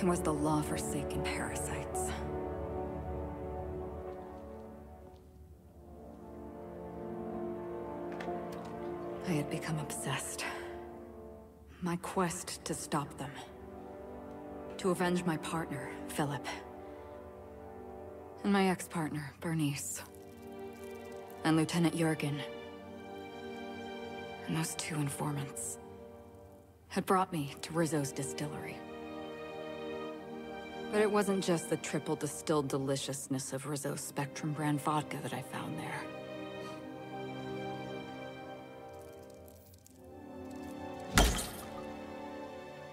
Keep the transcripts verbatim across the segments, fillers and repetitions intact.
and was the law-forsaken parasites. I had become obsessed. My quest to stop them. To avenge my partner, Philip. And my ex-partner, Bernice. And Lieutenant Jurgen. And those two informants had brought me to Rizzo's distillery. But it wasn't just the triple distilled deliciousness of Rizzo's Spectrum brand vodka that I found there.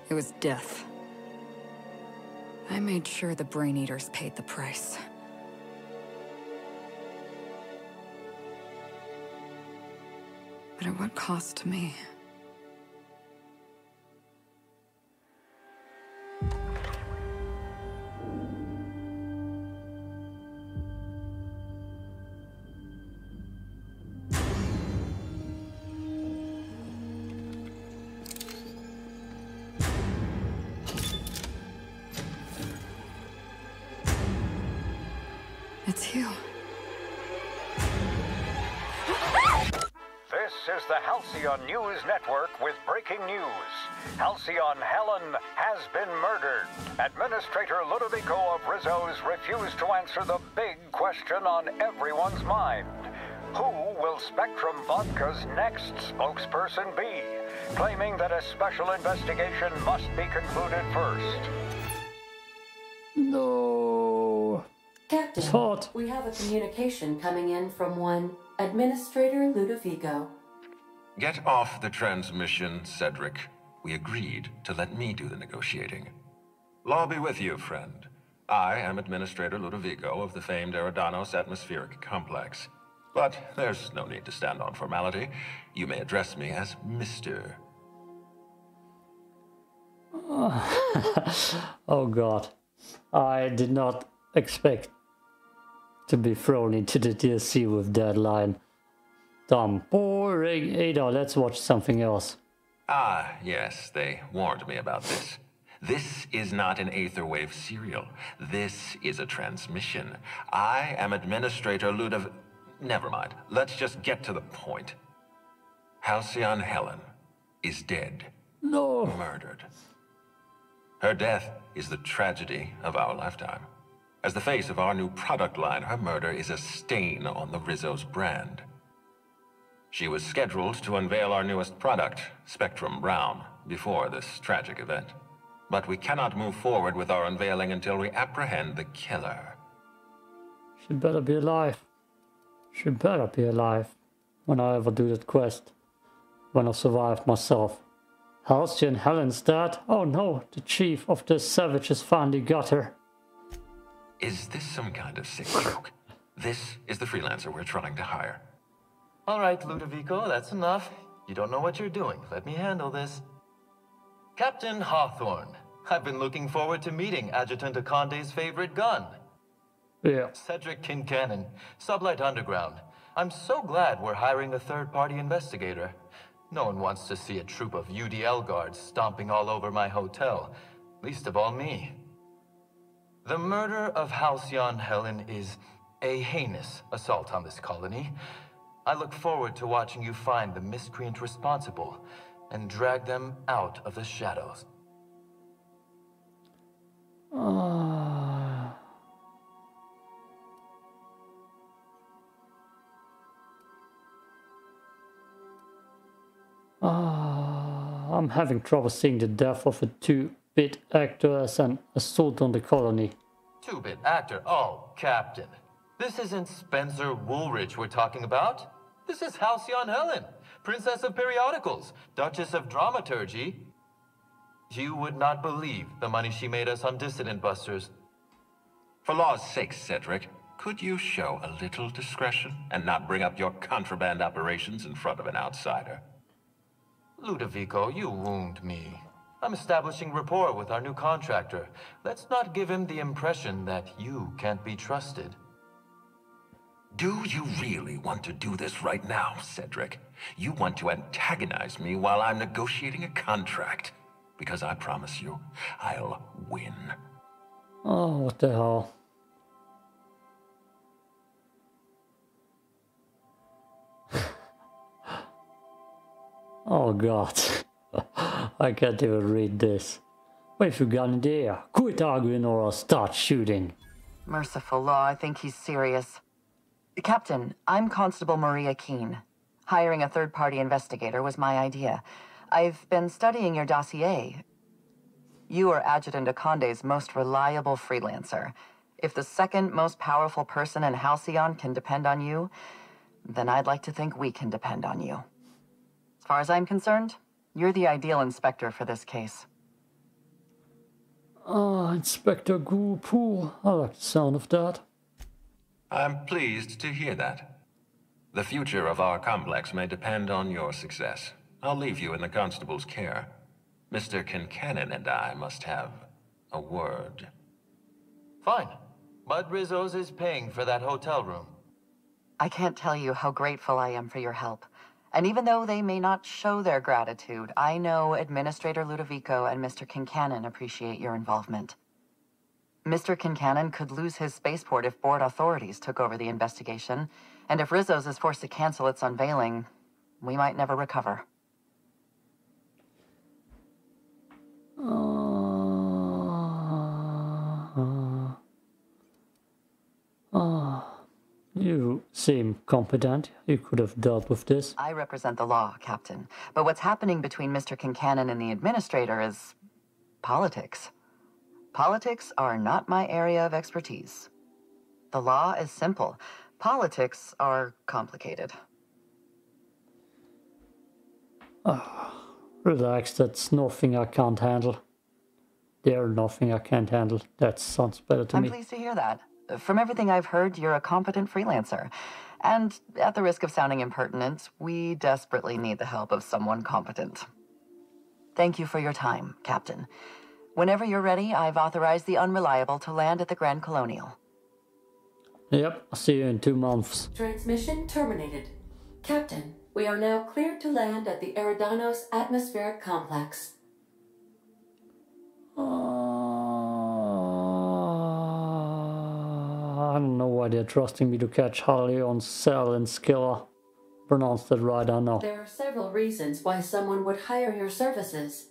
It was death. I made sure the Brain Eaters paid the price. But at what cost to me? It's you. This is the Halcyon News Network with breaking news. Halcyon Helen has been murdered. Administrator Ludovico of Rizzo's refused to answer the big question on everyone's mind. Who will Spectrum Vodka's next spokesperson be? Claiming that a special investigation must be concluded first. No. Captain, Hot. We have a communication coming in from one Administrator Ludovico. Get off the transmission, Cedric. We agreed to let me do the negotiating. Law be with you, friend. I am Administrator Ludovico of the famed Eridanos Atmospheric Complex. But there's no need to stand on formality. You may address me as Mister Oh, oh God. I did not expect to be thrown into the D L C with that line. Dumb. Boring. Ada, let's watch something else. Ah, yes, they warned me about this. This is not an Aetherwave serial. This is a transmission. I am Administrator Ludov... Never mind. Let's just get to the point. Halcyon Helen is dead. No. Murdered. Her death is the tragedy of our lifetime. As the face of our new product line, her murder is a stain on the Rizzo's brand. She was scheduled to unveil our newest product, Spectrum Brown, before this tragic event. But we cannot move forward with our unveiling until we apprehend the killer. She better be alive. She better be alive. When I ever do that quest. When I survive myself. Halcyon Helen's dad. Oh no, the chief of the savages finally got her. Is this some kind of sick joke? This is the freelancer we're trying to hire. All right, Ludovico, that's enough. You don't know what you're doing. Let me handle this. Captain Hawthorne, I've been looking forward to meeting Adjutant Akande's favorite gun. Yeah. Cedric Kincannon, Sublight Underground. I'm so glad we're hiring a third-party investigator. No one wants to see a troop of U D L guards stomping all over my hotel, least of all me. The murder of Halcyon Helen is a heinous assault on this colony. I look forward to watching you find the miscreant responsible and drag them out of the shadows. Uh... Uh, I'm having trouble seeing the death of a two... two-bit actor as an assault on the colony. Two-bit actor? Oh, Captain. This isn't Spencer Woolrich we're talking about. This is Halcyon Helen, Princess of Periodicals, Duchess of Dramaturgy. You would not believe the money she made us on Dissident Busters. For law's sake, Cedric, could you show a little discretion and not bring up your contraband operations in front of an outsider? Ludovico, you wound me. I'm establishing rapport with our new contractor. Let's not give him the impression that you can't be trusted. Do you really want to do this right now, Cedric? You want to antagonize me while I'm negotiating a contract? because I promise you, I'll win. Oh, what the hell? Oh, God. I can't even read this. Wait for gun there. Quit arguing or I'll start shooting. Merciful law, I think he's serious. Captain, I'm Constable Maria Keene. Hiring a third-party investigator was my idea. I've been studying your dossier. You are Adjutant Akande's most reliable freelancer. If the second most powerful person in Halcyon can depend on you, then I'd like to think we can depend on you. As far as I'm concerned, you're the ideal inspector for this case. Ah, Inspector Ghoul Pool. I like the sound of that. I'm pleased to hear that. The future of our complex may depend on your success. I'll leave you in the constable's care. Mister Kincannon and I must have a word. Fine, but Rizzo's is paying for that hotel room. I can't tell you how grateful I am for your help. And even though they may not show their gratitude, I know Administrator Ludovico and Mister Kincannon appreciate your involvement. Mister Kincannon could lose his spaceport if board authorities took over the investigation, and if Rizzo's is forced to cancel its unveiling, we might never recover. Uh, uh, uh, you seem competent. You could have dealt with this. I represent the law, Captain. But what's happening between Mister Kincannon and the Administrator is politics. Politics are not my area of expertise. The law is simple. Politics are complicated. Oh, relax, that's nothing I can't handle. There's nothing I can't handle. That sounds better to me. I'm pleased to hear that. From everything I've heard, you're a competent freelancer. And at the risk of sounding impertinent, we desperately need the help of someone competent. Thank you for your time, Captain. Whenever you're ready, I've authorized the Unreliable to land at the Grand Colonial. Yep, I'll see you in two months. Transmission terminated. Captain, we are now cleared to land at the Eridanos Atmospheric Complex. Uh, I don't know why they're trusting me to catch Halcyon's Cell and Skiller. Pronounce that right, I know. There are several reasons why someone would hire your services.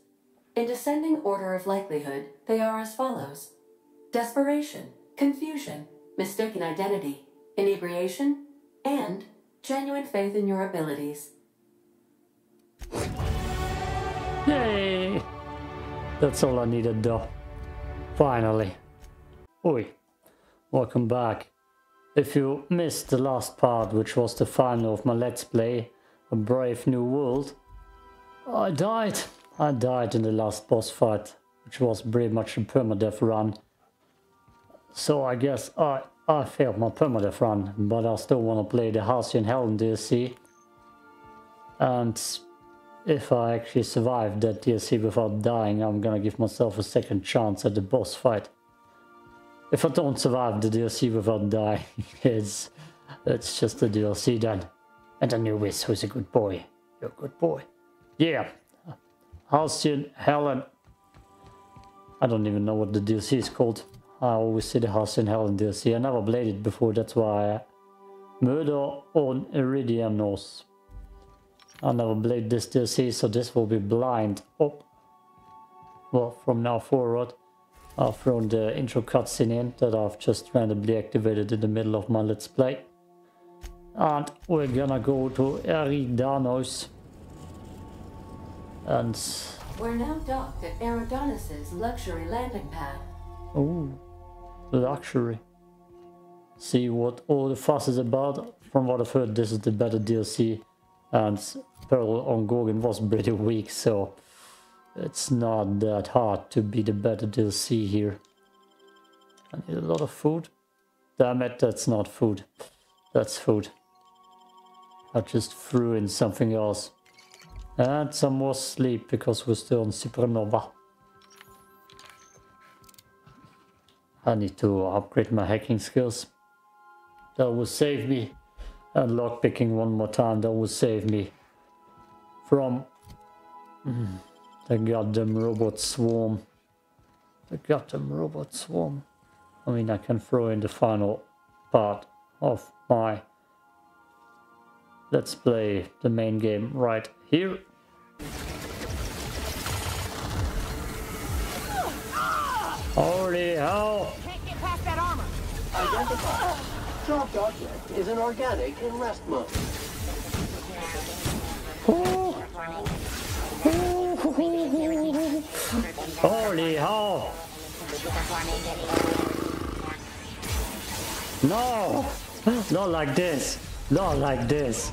In descending order of likelihood, they are as follows. Desperation, confusion, mistaken identity, inebriation, and genuine faith in your abilities. Yay! That's all I needed though. Finally. Oi. Welcome back. If you missed the last part, which was the final of my Let's Play, A Brave New World, I died. I died in the last boss fight, which was pretty much a permadeath run. So I guess I, I failed my permadeath run, but I still want to play the Halcyon Helen D L C. And if I actually survive that D L C without dying, I'm gonna give myself a second chance at the boss fight. If I don't survive the D L C without dying, it's, it's just the D L C then. And I knew Wiz, who's a good boy. You're a good boy. Yeah. Halcyon Helen. I don't even know what the D L C is called. I always see the Halcyon Helen D L C. I never played it before, that's why. I... Murder on Eridanos. I never played this D L C, so this will be blind. Oh. Well, from now forward, I've thrown the intro cutscene in that I've just randomly activated in the middle of my Let's Play. And we're gonna go to Eridanos. And we're now docked at Eridanos' luxury landing pad. Oh, luxury. See what all the fuss is about. From what I've heard, this is the better D L C. And Peril on Gorgon was pretty weak, so it's not that hard to be the better D L C here. I need a lot of food. Damn it, that's not food. That's food. I just threw in something else. And some more sleep, because we're still on Supernova. I need to upgrade my hacking skills. That will save me. And lockpicking one more time, that will save me. From... The goddamn robot swarm. The goddamn robot swarm. I mean, I can throw in the final part of my Let's Play, the main game, right here. Holy hell! Can't get past that armor. Identify. Dropped object is an organic in rest mode. Oh. Oh. Holy hell! No! Not like this! Not like this!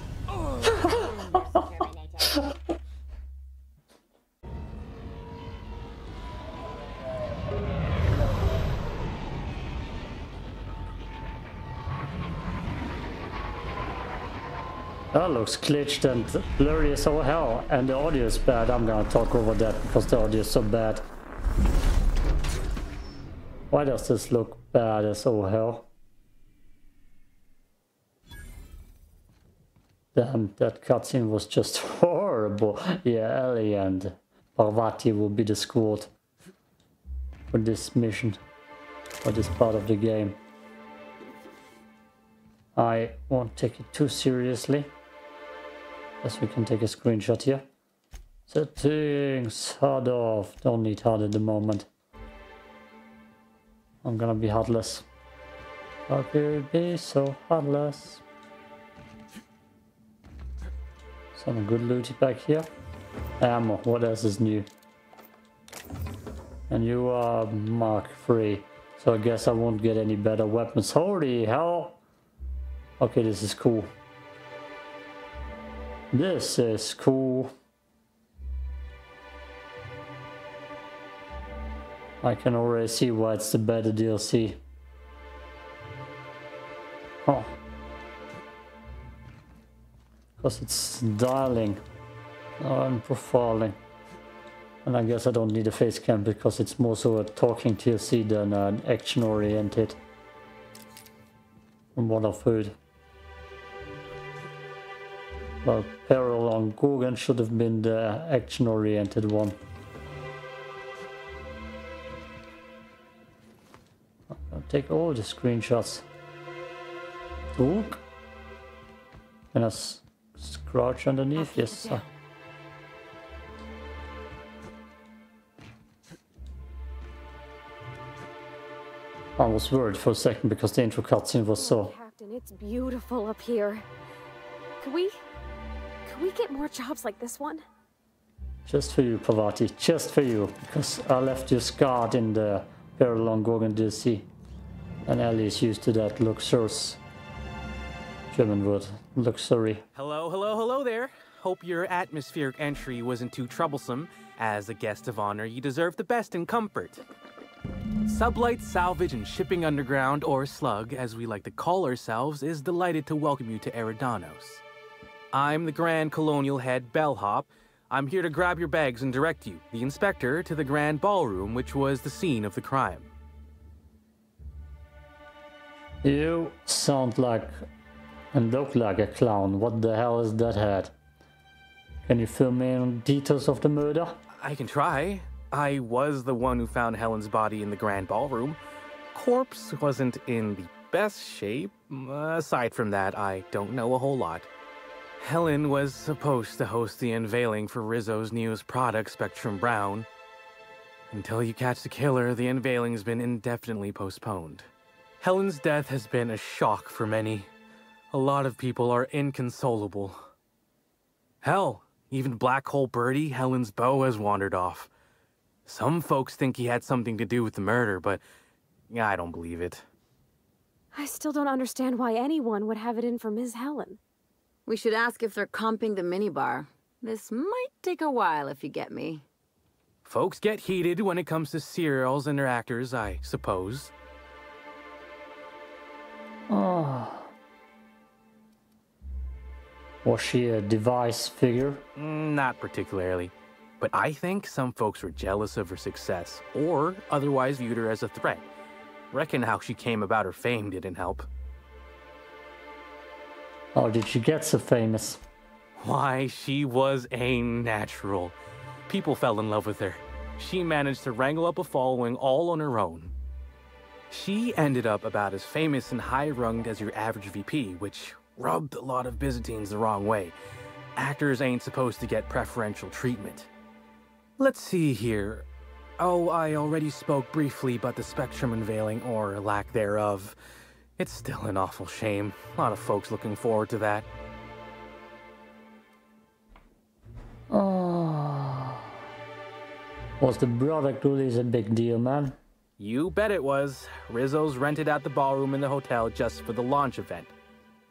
That looks glitched and blurry as all hell, and the audio is bad. I'm gonna talk over that because the audio is so bad. Why does this look bad as all hell? Damn, that cutscene was just horrible. Yeah, Ellie and Parvati will be the squad for this mission, for this part of the game. I won't take it too seriously. Guess we can take a screenshot here. Settings, hard off. Don't need hard at the moment. I'm gonna be heartless. I will be so heartless. Some good loot back here. Ammo, what else is new? And you are Mark three. So I guess I won't get any better weapons. Holy hell! Okay, this is cool. This is cool. I can already see why it's the better D L C. Huh. Because it's dialing and profiling. And I guess I don't need a face cam because it's more so a talking D L C than an action oriented. From what I've heard. Well, Peril on Gorgon should have been the action oriented one. Take all the screenshots. Look. Can I crouch underneath? Yes, sir. I was worried for a second because the intro cutscene was so. Captain, it's beautiful up here. Could we, could we get more jobs like this one? Just for you, Parvati. Just for you, because I left you scarred in the Peril on Gorgon D L C. And Ellie is used to that luxurious German word, luxury. Hello, hello, hello there. Hope your atmospheric entry wasn't too troublesome. As a guest of honor, you deserve the best in comfort. Sublight Salvage and Shipping Underground, or SLUG, as we like to call ourselves, is delighted to welcome you to Eridanos. I'm the Grand Colonial Head Bellhop. I'm here to grab your bags and direct you, the inspector, to the Grand Ballroom, which was the scene of the crime. You sound like and look like a clown. What the hell is that head? Can you fill me in on details of the murder? I can try. I was the one who found Helen's body in the Grand Ballroom. Corpse wasn't in the best shape. Aside from that, I don't know a whole lot. Helen was supposed to host the unveiling for Rizzo's newest product, Spectrum Brown. Until you catch the killer, the unveiling's been indefinitely postponed. Helen's death has been a shock for many. A lot of people are inconsolable. Hell, even Black Hole Birdie, Helen's beau, has wandered off. Some folks think he had something to do with the murder, but I don't believe it. I still don't understand why anyone would have it in for Miz Helen. We should ask if they're comping the minibar. This might take a while if you get me. Folks get heated when it comes to serials and their actors, I suppose. Oh. Was she a device figure? Not particularly. But I think some folks were jealous of her success, or otherwise viewed her as a threat. Reckon how she came about her fame didn't help. How did she get so famous? Why, she was a natural. people fell in love with her, she managed to wrangle up a following all on her own. She ended up about as famous and high-runged as your average V P, which rubbed a lot of Byzantines the wrong way. Actors ain't supposed to get preferential treatment. Let's see here. Oh, I already spoke briefly about the Spectrum unveiling, or lack thereof. It's still an awful shame. A lot of folks looking forward to that. Oh. Was the product release a big deal, man? You bet it was. Rizzo's rented out the ballroom in the hotel just for the launch event.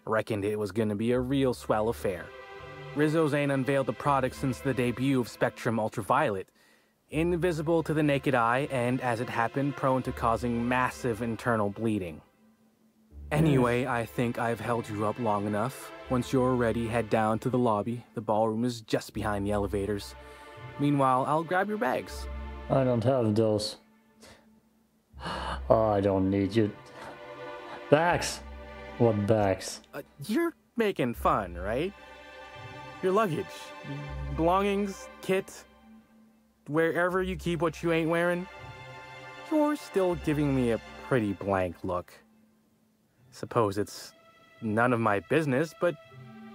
Reckoned it was gonna be a real swell affair. Rizzo's ain't unveiled the product since the debut of Spectrum Ultraviolet. Invisible to the naked eye, and as it happened, prone to causing massive internal bleeding. Anyway, I think I've held you up long enough. Once you're ready, head down to the lobby. The ballroom is just behind the elevators. Meanwhile, I'll grab your bags. I don't have those. Oh, I don't need you. Bags! What bags? Uh, you're making fun, right? Your luggage, belongings, kit, wherever you keep what you ain't wearing. You're still giving me a pretty blank look. Suppose it's none of my business, but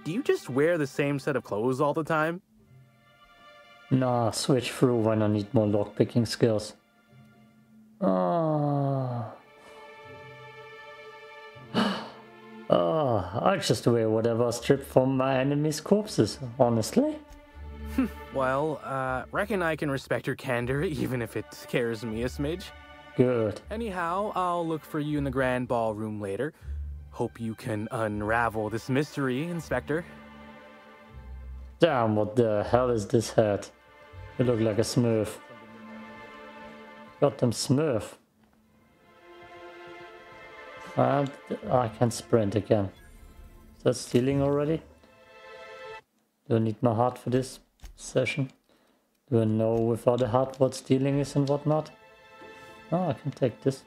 do you just wear the same set of clothes all the time? Nah, switch through when I need more lockpicking skills. Ah. Oh, I just wear whatever I strip from my enemies' corpses, honestly. Well, uh, reckon I can respect your candor, even if it scares me a smidge. Good. Anyhow, I'll look for you in the grand ballroom later. Hope you can unravel this mystery, Inspector. Damn, what the hell is this hat? You look like a smurf. Goddamn smurf. And I can sprint again. Is that stealing already? Do I need my heart for this session? Do I know without a heart what stealing is and whatnot? Oh, I can take this.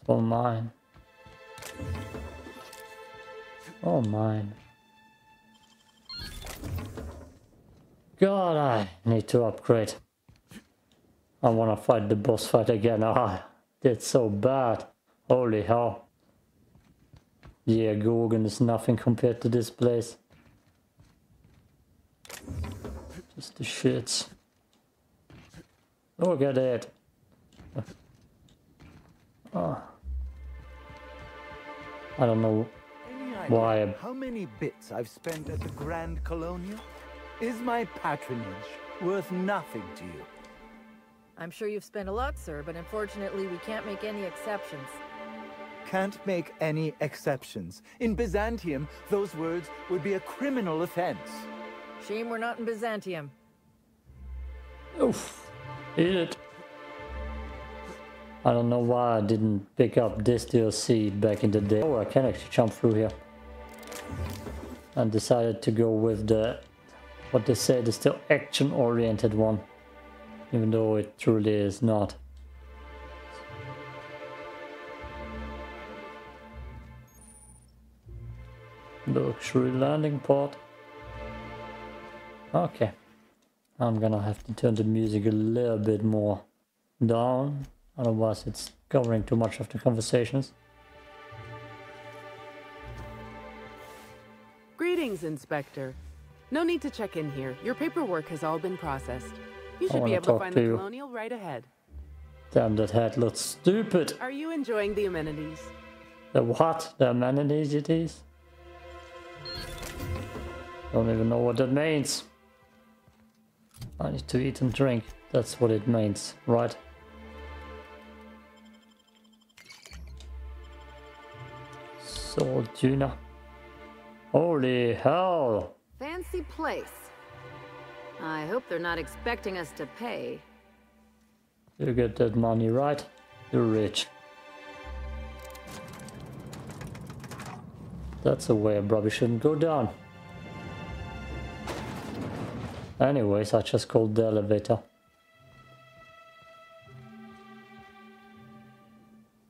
It's all mine. Oh, mine. God, I need to upgrade. I wanna fight the boss fight again. Ah, oh, that's so bad. Holy hell. Yeah, Gorgon is nothing compared to this place. Just the shits. Look at that. Oh. I don't know why. I... How many bits I've spent at the Grand Colonial? Is my patronage worth nothing to you? I'm sure you've spent a lot, sir, but unfortunately we can't make any exceptions. Can't make any exceptions. In Byzantium, those words would be a criminal offense. Shame we're not in Byzantium. Oof. Eat it. I don't know why I didn't pick up this D L C back in the day. Oh, I can actually jump through here. And decided to go with the, what they say, the still action-oriented one. Even though it truly is not. Luxury landing port. Okay. I'm gonna have to turn the music a little bit more down. Otherwise it's covering too much of the conversations. Greetings, Inspector. No need to check in here. Your paperwork has all been processed. You should be able to find the Colonial right ahead. Damn, that hat looks stupid. Are you enjoying the amenities? The what? The amenities it is? Don't even know what that means. I need to eat and drink. That's what it means, right? Salt tuna. Holy hell! Fancy place. I hope they're not expecting us to pay. You get that money right, you're rich. That's a way I probably shouldn't go down. Anyways, I just called the elevator.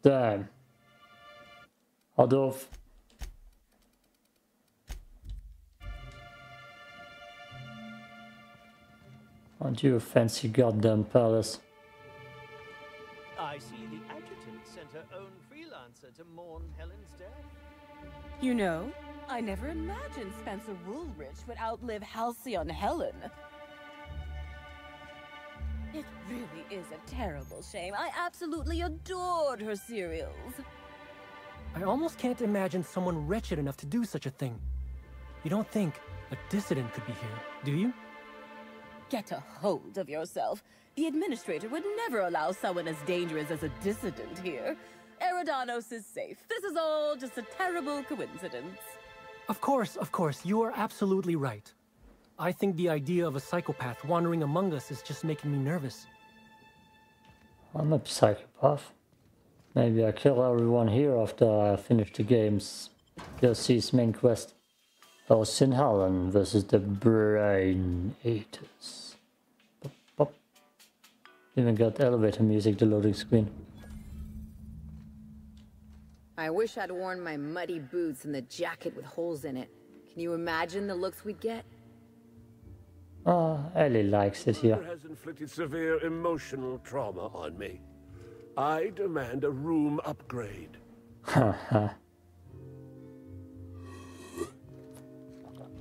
Damn. Adolf. Aren't you a fancy goddamn palace? I see the adjutant sent her own freelancer to mourn Helen's death. You know, I never imagined Spencer Woolrich would outlive Halcyon Helen. It really is a terrible shame. I absolutely adored her serials. I almost can't imagine someone wretched enough to do such a thing. You don't think a dissident could be here, do you? Get a hold of yourself. The administrator would never allow someone as dangerous as a dissident here. Eridanos is safe. This is all just a terrible coincidence. Of course, of course, you are absolutely right. I think the idea of a psychopath wandering among us is just making me nervous. I'm a psychopath. Maybe I kill everyone here after I finish the games. D L C's main quest. Halcyon Helen versus the Brain Eaters. Pop, pop. Even got elevator music, the loading screen. I wish I'd worn my muddy boots and the jacket with holes in it. Can you imagine the looks we'd get? Ah, oh, Ellie likes it here. Has inflicted severe emotional trauma on me. I demand a room upgrade. Haha.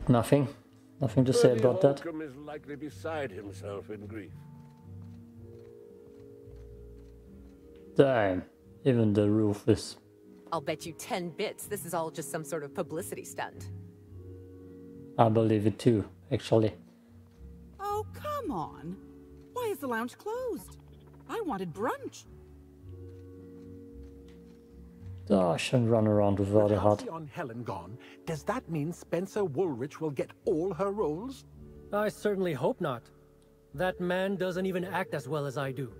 Nothing. Nothing to say about that. Bertie Holcomb is likely beside himself in grief. Damn. Even the roof is... I'll bet you ten bits this is all just some sort of publicity stunt. I believe it too, actually. Oh, come on. Why is the lounge closed? I wanted brunch. Oh, I shouldn't run around with all the heart. Halcyon Helen gone. Does that mean Spencer Woolrich will get all her roles? I certainly hope not. That man doesn't even act as well as I do.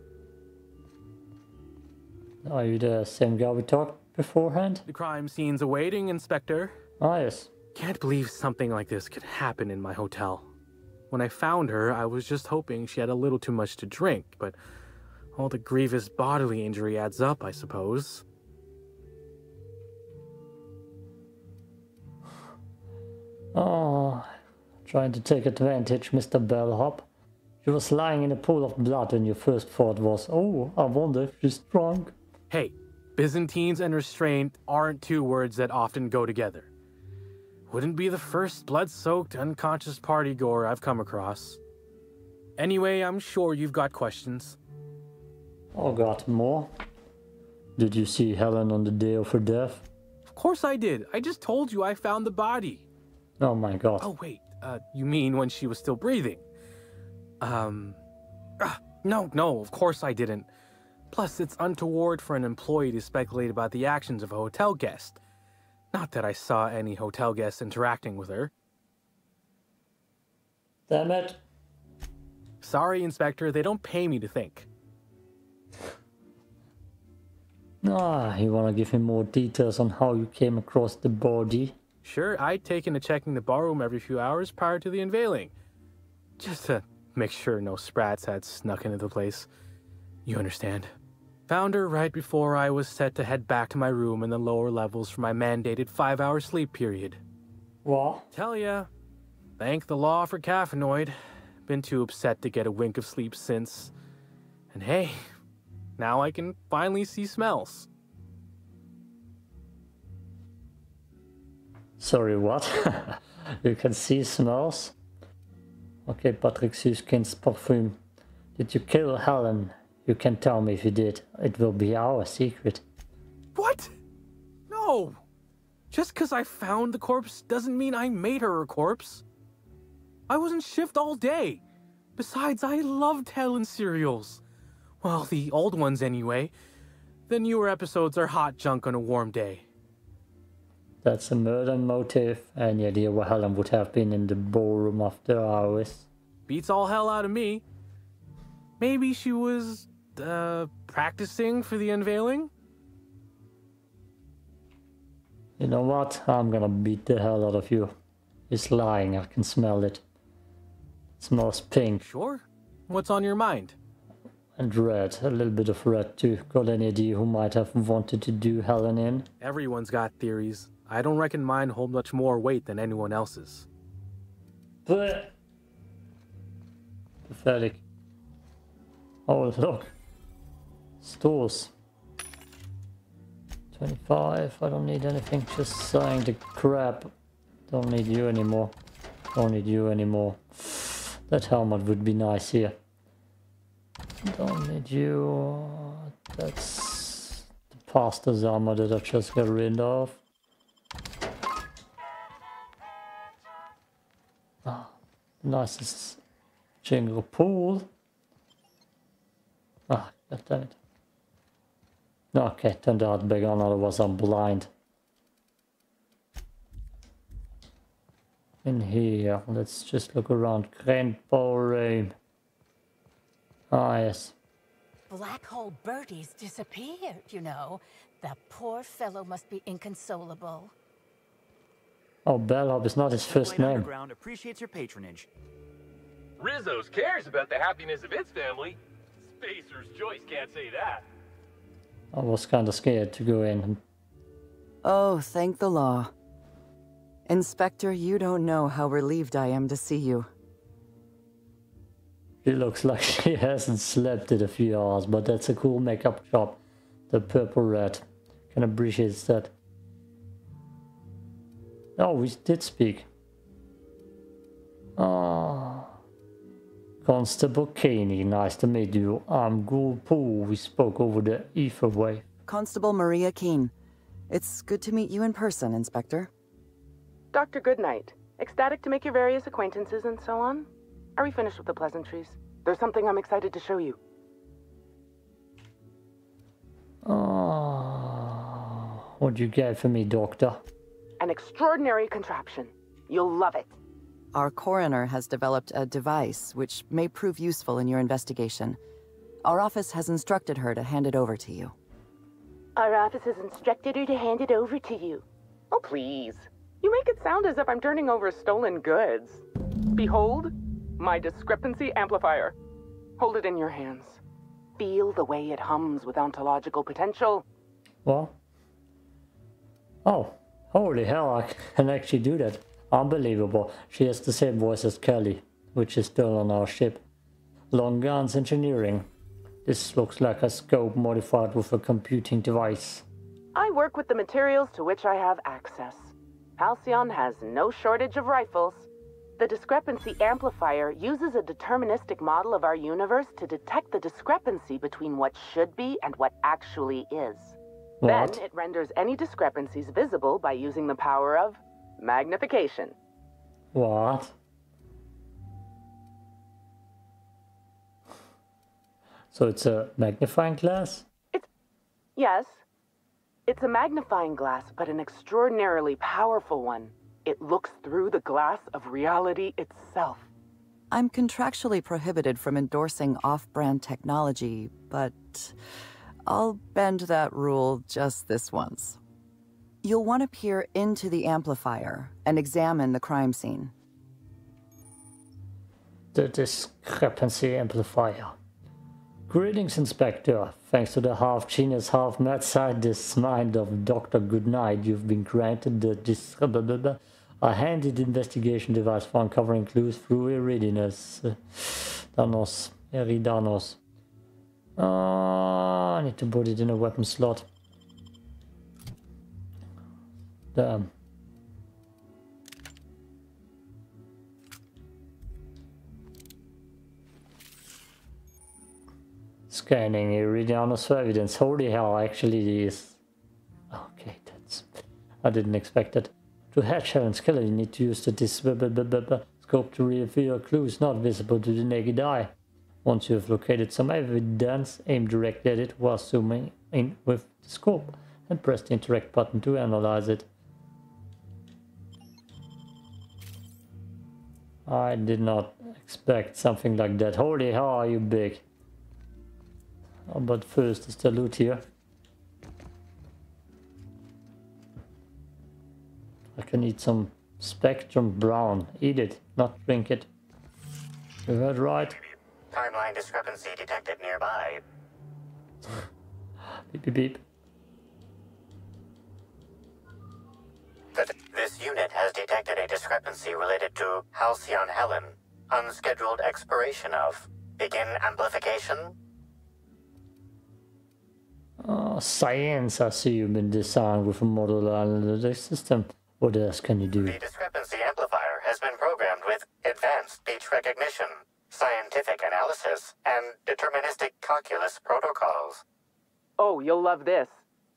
Are you the same guy we talked beforehand? The crime scene's awaiting, Inspector. Ah, yes. Can't believe something like this could happen in my hotel. When I found her, I was just hoping she had a little too much to drink, but all the grievous bodily injury adds up, I suppose. Oh, trying to take advantage, Mister Bellhop. She was lying in a pool of blood and your first thought was, oh, I wonder if she's drunk. Hey, Byzantines and restraint aren't two words that often go together. Wouldn't be the first blood-soaked, unconscious party-goer I've come across. Anyway, I'm sure you've got questions. Oh, got more. Did you see Helen on the day of her death? Of course I did. I just told you I found the body. Oh my god. Oh wait, uh, you mean when she was still breathing? Um, uh, no, no, of course I didn't. Plus, it's untoward for an employee to speculate about the actions of a hotel guest. Not that I saw any hotel guests interacting with her. Damn it. Sorry, Inspector, they don't pay me to think. Ah, you wanna give him more details on how you came across the body? Sure, I'd taken to checking the barroom every few hours prior to the unveiling. Just to make sure no sprats had snuck into the place. You understand. Found her right before I was set to head back to my room in the lower levels for my mandated five-hour sleep period. What? Tell ya. Thank the law for caffeinoid. Been too upset to get a wink of sleep since. And hey, now I can finally see smells. Sorry, what? You can see smells? Okay, Patrick Süskind's perfume. Did you kill Helen? You can tell me if you did. It will be our secret. What? No! Just because I found the corpse doesn't mean I made her a corpse. I was in shift all day. Besides, I loved Helen's cereals. Well, the old ones anyway. The newer episodes are hot junk on a warm day. That's a murder motive. Any idea where Helen would have been in the ballroom after hours? Beats all hell out of me. Maybe she was, uh, practicing for the unveiling? You know what? I'm gonna beat the hell out of you. It's lying, I can smell it. It smells pink. Sure? What's on your mind? And red. A little bit of red too. Got any idea who might have wanted to do Helen in? Everyone's got theories. I don't reckon mine hold much more weight than anyone else's. But Pathetic. Oh, look. Stores. twenty-five. I don't need anything. Just saying the crap. Don't need you anymore. Don't need you anymore. That helmet would be nice here. Don't need you. That's the pastor's armor that I just got rid of. Ah, nicest jingle pool. Ah, god damn it. Okay, turn the light back on, otherwise I'm blind. In here, let's just look around. Grand ballroom. Ah, yes. Black Hole Birdie's disappeared, you know. That poor fellow must be inconsolable. Oh, Bellhop is not his first name. Underground appreciates your patronage. Rizzo's cares about the happiness of its family. Spacer's Joyce can't say that. I was kind of scared to go in. Oh, thank the law. Inspector, you don't know how relieved I am to see you. She looks like she hasn't slept in a few hours, but that's a cool makeup job. The purple red. Can appreciate that. Oh, we did speak. Oh. Constable Keene, nice to meet you. I'm Ghoul Pool. We spoke over the ether wave. Constable Maria Keene. It's good to meet you in person, Inspector. Doctor Goodnight. Ecstatic to make your various acquaintances and so on. Are we finished with the pleasantries? There's something I'm excited to show you. Oh, what'd you get for me, Doctor? An extraordinary contraption. You'll love it. Our coroner has developed a device which may prove useful in your investigation. Our office has instructed her to hand it over to you. Our office has instructed her to hand it over to you. Oh, please. You make it sound as if I'm turning over stolen goods. Behold, my discrepancy amplifier. Hold it in your hands. Feel the way it hums with ontological potential. Well. Oh, holy hell, I can actually do that. Unbelievable. She has the same voice as Kelly, which is still on our ship. Long Guns Engineering. This looks like a scope modified with a computing device. I work with the materials to which I have access. Halcyon has no shortage of rifles. The discrepancy amplifier uses a deterministic model of our universe to detect the discrepancy between what should be and what actually is. What? Then it renders any discrepancies visible by using the power of magnification. What? So it's a magnifying glass? It's... Yes. It's a magnifying glass, but an extraordinarily powerful one. It looks through the glass of reality itself. I'm contractually prohibited from endorsing off-brand technology, but I'll bend that rule just this once. You'll want to peer into the amplifier and examine the crime scene. The discrepancy amplifier. Greetings, Inspector. Thanks to the half-genius, half-mad scientist's mind of Doctor Goodnight, you've been granted the dis... a handed investigation device for uncovering clues through Eridanos. Uh, Danos. Eridanos. Uh, I need to put it in a weapon slot. Damn. Scanning Eridanos for evidence. Holy hell, actually it is. Okay, that's... I didn't expect it. To hatch Helen's killer, you need to use the dis scope to reveal clues not visible to the naked eye. Once you have located some evidence, aim directly at it while zooming in with the scope and press the interact button to analyze it. I did not expect something like that. Holy hell, are you big? Oh, but first is the loot here. I can eat some Spectrum Brown. Eat it, not drink it. You heard right. Timeline discrepancy detected nearby. Beep, beep, beep. This unit has detected a discrepancy related to Halcyon Helen. Unscheduled expiration of. Begin amplification. Oh, science, I see you've been designed with a model analytic system. What else can you do? The discrepancy amplifier has been programmed with advanced speech recognition, scientific analysis, and deterministic calculus protocols. Oh, you'll love this.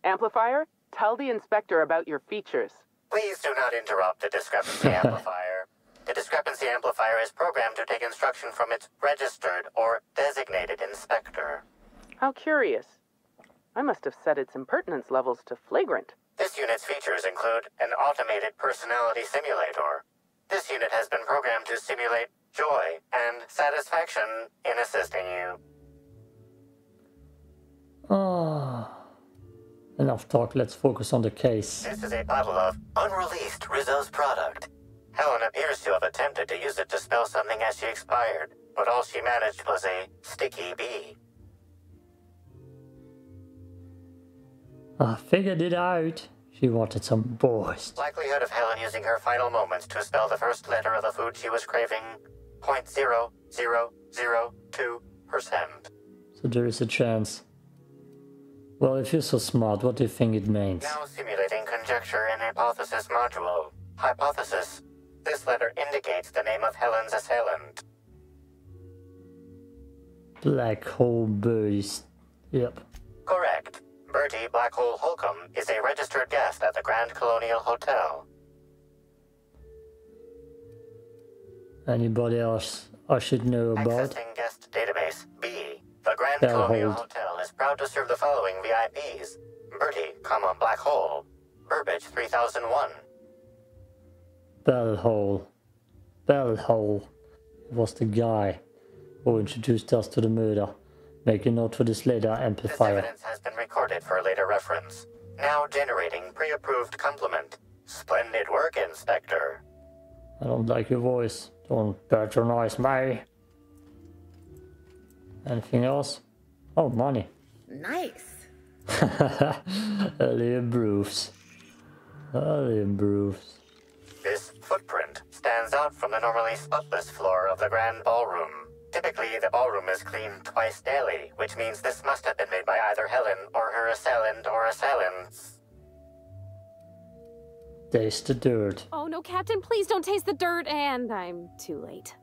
Amplifier, tell the inspector about your features. Please do not interrupt the discrepancy amplifier. The discrepancy amplifier is programmed to take instruction from its registered or designated inspector. How curious. I must have set its impertinence levels to flagrant. This unit's features include an automated personality simulator. This unit has been programmed to simulate joy and satisfaction in assisting you. Ah. Enough talk, let's focus on the case. This is a bottle of unreleased Rizzo's product. Helen appears to have attempted to use it to spell something as she expired, but all she managed was a sticky bee. I figured it out. She wanted some boys. Likelihood of Helen using her final moments to spell the first letter of the food she was craving, zero point zero zero zero two percent. So there is a chance. Well, if you're so smart, what do you think it means? Now simulating conjecture in hypothesis module. Hypothesis. This letter indicates the name of Helen's assailant. Black Hole Birdie. Yep. Correct. Bertie Black Hole Holcomb is a registered guest at the Grand Colonial Hotel. Anybody else I should know about? Accessing guest database B. The Grand Bell Colonial Hold. Hotel is proud to serve the following V I Ps. Bertie, comma, Black Hole. Burbage three thousand one. Bell Hole. Bell Hole. It was the guy who introduced us to the murder. Make a note for this later amplifier. This evidence has been recorded for later reference. Now generating pre-approved compliment. Splendid work, Inspector. I don't like your voice. Don't patronize me. Anything else? Oh, money. Nice. Ellie improves. Ellie improves. This footprint stands out from the normally spotless floor of the grand ballroom. Typically, the ballroom is cleaned twice daily, which means this must have been made by either Helen or her assailant or assailants. Taste the dirt. Oh no, Captain, please don't taste the dirt, and I'm too late.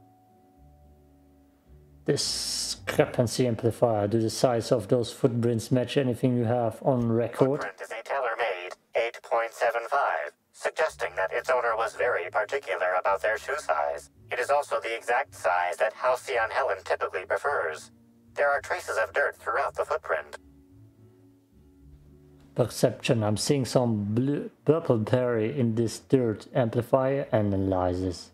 Discrepancy amplifier. Do the size of those footprints match anything you have on record? Footprint is a tailor-made eight point seven five. Suggesting that its owner was very particular about their shoe size. It is also the exact size that Halcyon Helen typically prefers. There are traces of dirt throughout the footprint. Perception. I'm seeing some blue, purple berry in this dirt. Amplifier analyzes.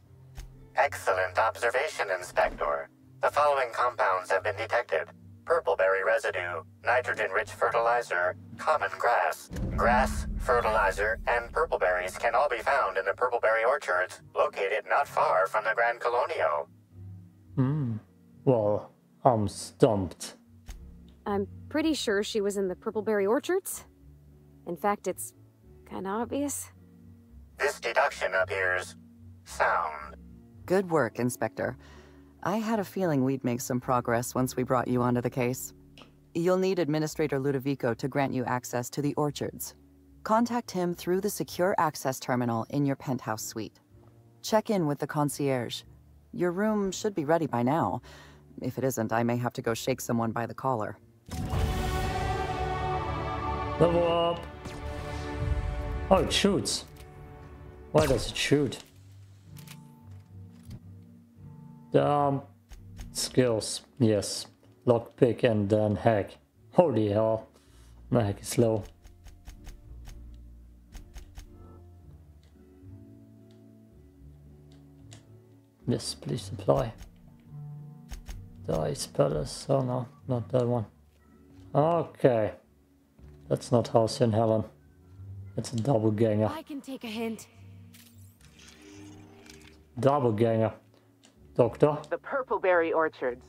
Excellent observation, Inspector. The following compounds have been detected. Purpleberry residue, nitrogen-rich fertilizer, common grass. Grass, fertilizer, and purpleberries can all be found in the purpleberry orchards located not far from the Grand Colonial. Hmm. Well, I'm stumped. I'm pretty sure she was in the purpleberry orchards. In fact, it's kind of obvious. This deduction appears sound. Good work, Inspector. I had a feeling we'd make some progress once we brought you onto the case. You'll need Administrator Ludovico to grant you access to the orchards. Contact him through the secure access terminal in your penthouse suite. Check in with the concierge. Your room should be ready by now. If it isn't, I may have to go shake someone by the collar. Level up! Oh, it shoots. Why does it shoot? Um, skills, yes. Lockpick and then hack. Holy hell, my hack is low. Yes, please supply. Dice palace, oh no, not that one. Okay, that's not Halcyon Helen. It's a double ganger. I can take a hint. Double ganger. Doctor? The Purpleberry Orchards.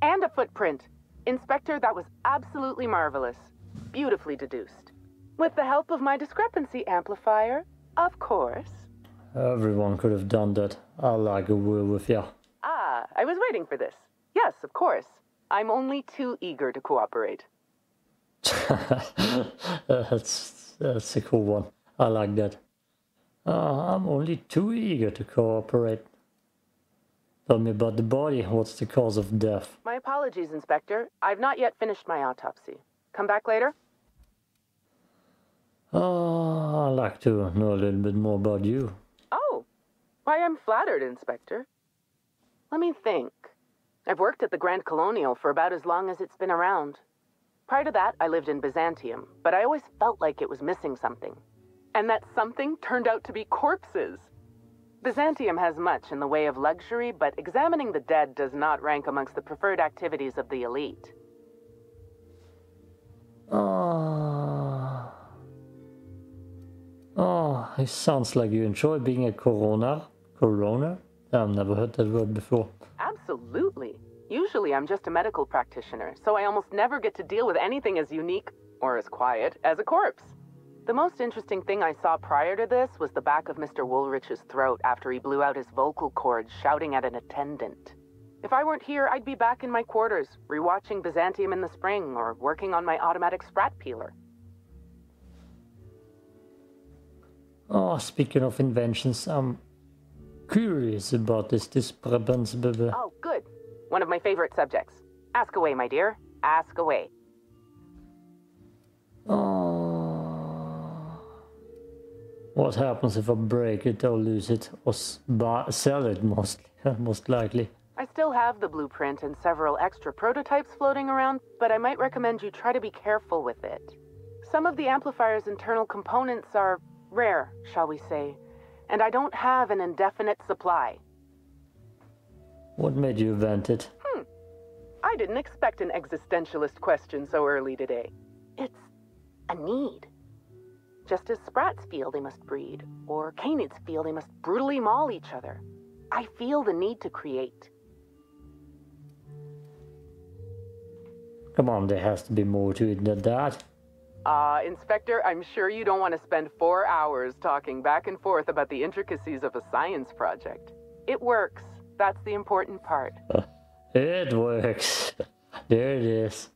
And a footprint. Inspector, that was absolutely marvelous. Beautifully deduced. With the help of my discrepancy amplifier, of course. Everyone could have done that. I like a word with ya. Ah, Ah, I was waiting for this. Yes, of course. I'm only too eager to cooperate. that's, that's a cool one. I like that. Uh, I'm only too eager to cooperate. Tell me about the body. What's the cause of death? My apologies, Inspector. I've not yet finished my autopsy. Come back later? Uh, I'd like to know a little bit more about you. Oh, why, I'm flattered, Inspector. Let me think. I've worked at the Grand Colonial for about as long as it's been around. Prior to that, I lived in Byzantium, but I always felt like it was missing something. And that something turned out to be corpses. Byzantium has much in the way of luxury, but examining the dead does not rank amongst the preferred activities of the elite. Oh, oh it sounds like you enjoy being a coroner. Coroner? I've never heard that word before. Absolutely. Usually I'm just a medical practitioner, so I almost never get to deal with anything as unique or as quiet as a corpse. The most interesting thing I saw prior to this was the back of Mister Woolrich's throat after he blew out his vocal cords shouting at an attendant. If I weren't here, I'd be back in my quarters, rewatching Byzantium in the spring or working on my automatic sprat peeler. Oh, speaking of inventions, I'm curious about this discrepancy. Oh, good. One of my favorite subjects. Ask away, my dear. Ask away. Oh. What happens if I break it or lose it or sell it, most, most likely? I still have the blueprint and several extra prototypes floating around, but I might recommend you try to be careful with it. Some of the amplifier's internal components are rare, shall we say, and I don't have an indefinite supply. What made you invent it? Hmm. I didn't expect an existentialist question so early today. It's a need. Just as sprats feel they must breed, or canids feel they must brutally maul each other. I feel the need to create. Come on, there has to be more to it than that. Ah, uh, Inspector, I'm sure you don't want to spend four hours talking back and forth about the intricacies of a science project. It works. That's the important part. Uh, it works. There it is.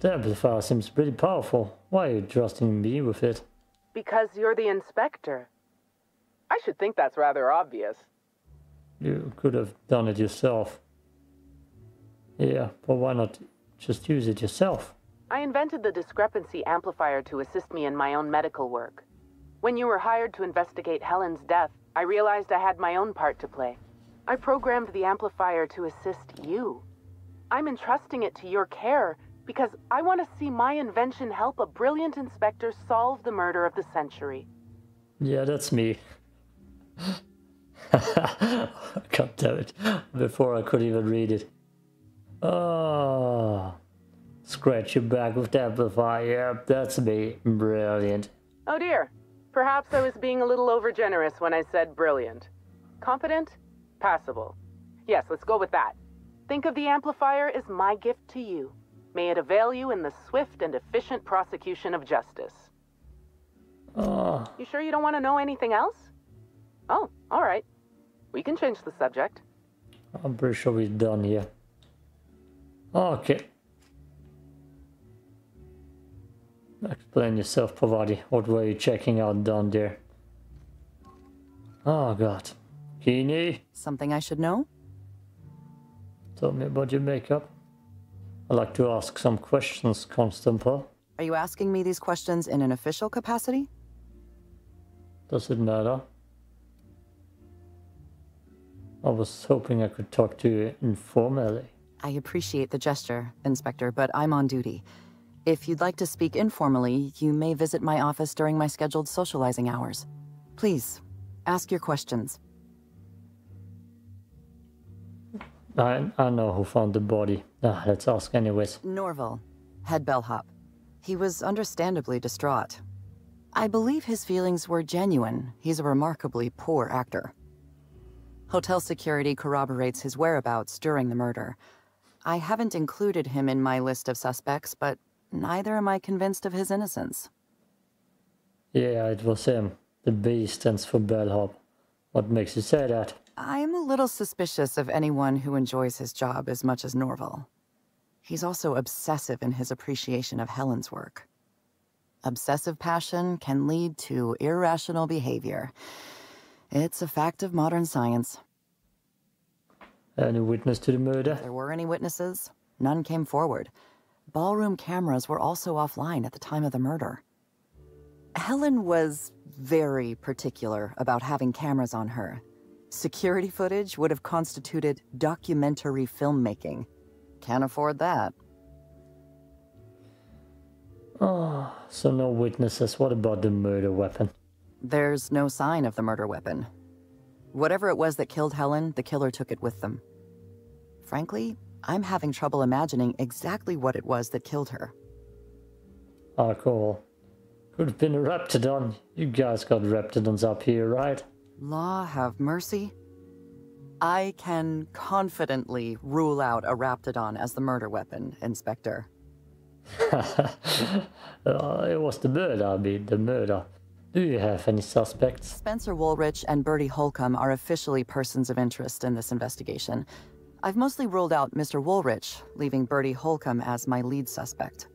The amplifier seems pretty powerful. Why are you trusting me with it? Because you're the inspector. I should think that's rather obvious. You could have done it yourself. Yeah, but why not just use it yourself? I invented the discrepancy amplifier to assist me in my own medical work. When you were hired to investigate Helen's death, I realized I had my own part to play. I programmed the amplifier to assist you. I'm entrusting it to your care because I want to see my invention help a brilliant inspector solve the murder of the century. Yeah, that's me. God damn it. Before I could even read it. Oh, scratch your back with the amplifier. Yep, that's me. Brilliant. Oh dear. Perhaps I was being a little overgenerous when I said brilliant. Competent? Passable. Yes, let's go with that. Think of the amplifier as my gift to you. May it avail you in the swift and efficient prosecution of justice. Uh, you sure you don't want to know anything else? Oh, all right. We can change the subject. I'm pretty sure we're done here. Okay. Explain yourself, Parvati. What were you checking out down there? Oh, God. Keene? Something I should know? Tell me about your makeup. I'd like to ask some questions, Constable. Are you asking me these questions in an official capacity? Does it matter? I was hoping I could talk to you informally. I appreciate the gesture, Inspector, but I'm on duty. If you'd like to speak informally, you may visit my office during my scheduled socializing hours. Please, ask your questions. I, I know who found the body. Ah, let's ask anyways. Norville, head bellhop. He was understandably distraught. I believe his feelings were genuine. He's a remarkably poor actor. Hotel security corroborates his whereabouts during the murder. I haven't included him in my list of suspects, but neither am I convinced of his innocence. Yeah, it was him. The B stands for bellhop. What makes you say that? I'm a little suspicious of anyone who enjoys his job as much as Norville. He's also obsessive in his appreciation of Helen's work. Obsessive passion can lead to irrational behavior. It's a fact of modern science. Any witness to the murder? There were any witnesses. None came forward. Ballroom cameras were also offline at the time of the murder. Helen was very particular about having cameras on her. Security footage would have constituted documentary filmmaking. Can't afford that. Oh, so no witnesses. What about the murder weapon? There's no sign of the murder weapon. Whatever it was that killed Helen, the killer took it with them. Frankly, I'm having trouble imagining exactly what it was that killed her. Oh, cool. Could have been a Raptodon. You guys got Raptodons up here, right? Law have mercy. I can confidently rule out a Raptodon as the murder weapon, Inspector. uh, it was the murder, I mean, the murder. Do you have any suspects? Spencer Woolrich and Bertie Holcomb are officially persons of interest in this investigation. I've mostly ruled out Mister Woolrich, leaving Bertie Holcomb as my lead suspect.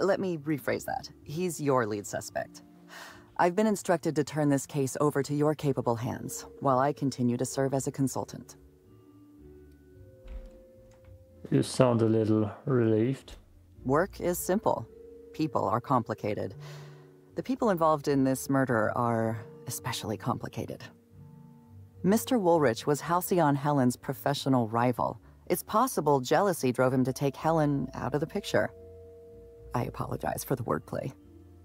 Let me rephrase that. He's your lead suspect. I've been instructed to turn this case over to your capable hands, while I continue to serve as a consultant. You sound a little relieved. Work is simple. People are complicated. The people involved in this murder are especially complicated. Mister Woolrich was Halcyon Helen's professional rival. It's possible jealousy drove him to take Helen out of the picture. I apologize for the wordplay.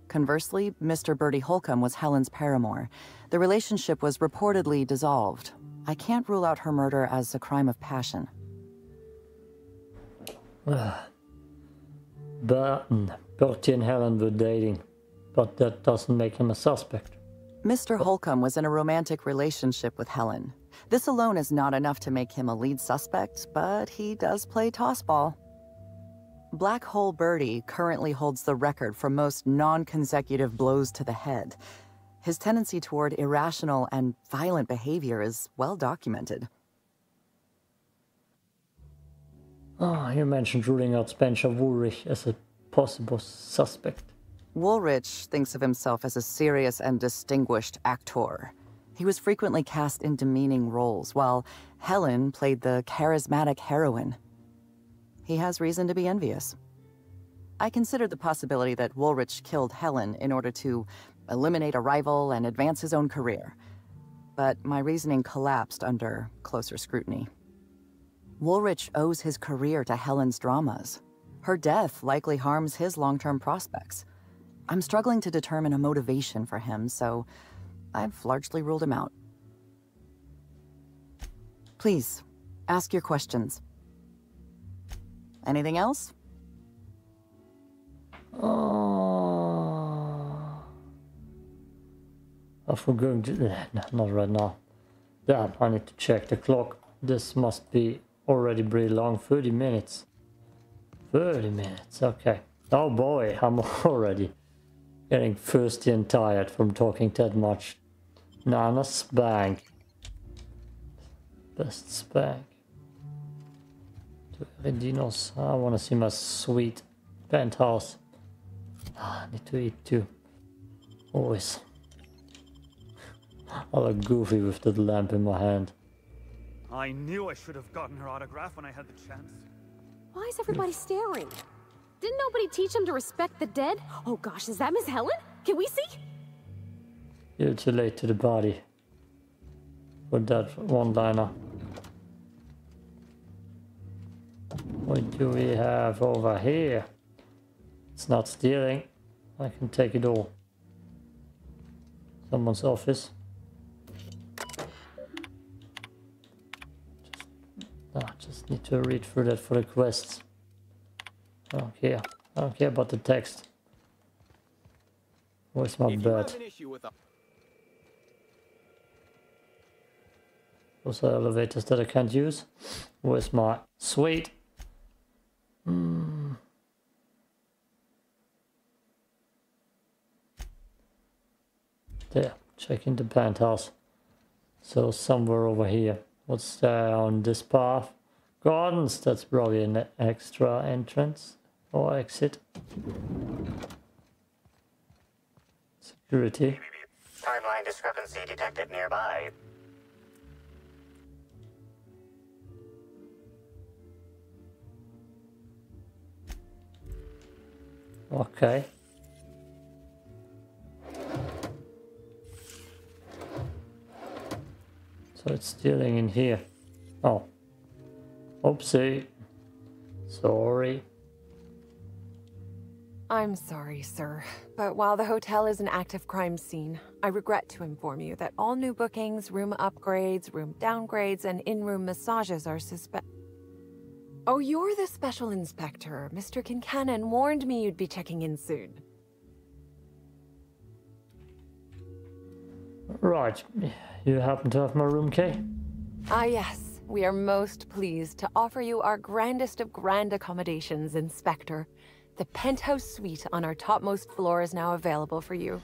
Conversely, Mister Bertie Holcomb was Helen's paramour. The relationship was reportedly dissolved. I can't rule out her murder as a crime of passion. But Bertie and Helen were dating, but that doesn't make him a suspect. Mister Holcomb was in a romantic relationship with Helen. This alone is not enough to make him a lead suspect, but he does play tossball. Black Hole Birdie currently holds the record for most non-consecutive blows to the head. His tendency toward irrational and violent behavior is well documented. Oh, you mentioned ruling out Spencer Woolrich as a possible suspect. Woolrich thinks of himself as a serious and distinguished actor. He was frequently cast in demeaning roles, while Helen played the charismatic heroine. He has reason to be envious. I considered the possibility that Woolrich killed Helen in order to eliminate a rival and advance his own career, but my reasoning collapsed under closer scrutiny. Woolrich owes his career to Helen's dramas. Her death likely harms his long-term prospects. I'm struggling to determine a motivation for him, so I've largely ruled him out. Please, ask your questions. Anything else? Oh, I forgot to... Not right now. Damn, I need to check the clock. This must be already pretty long. thirty minutes. thirty minutes, okay. Oh boy, I'm already... getting thirsty and tired from talking that much. Nana spank. Best spank. To Eridanos. I want to see my sweet penthouse. Ah, I need to eat too. Always. I look goofy with that lamp in my hand. I knew I should have gotten her autograph when I had the chance. Why is everybody staring? Didn't nobody teach him to respect the dead? Oh gosh, is that Miss Helen? Can we see? You're too late to the party. With that one-liner. What do we have over here? It's not stealing. I can take it all. Someone's office. Just, I just need to read through that for the quests. I don't care. I don't care about the text. Where's my bed? Those are elevators that I can't use. Where's my suite? Mm. There. Checking the penthouse. So somewhere over here. What's there on this path? Gardens, that's probably an extra entrance or exit. Security. Timeline discrepancy detected nearby. Okay. So it's stealing in here. Oh. Oopsie. Sorry. I'm sorry, sir, but while the hotel is an active crime scene, I regret to inform you that all new bookings, room upgrades, room downgrades, and in-room massages are suspect. Oh, you're the special inspector. Mister Kincannon warned me you'd be checking in soon. Right. You happen to have my room key? Ah, yes. We are most pleased to offer you our grandest of grand accommodations, Inspector. The penthouse suite on our topmost floor is now available for you.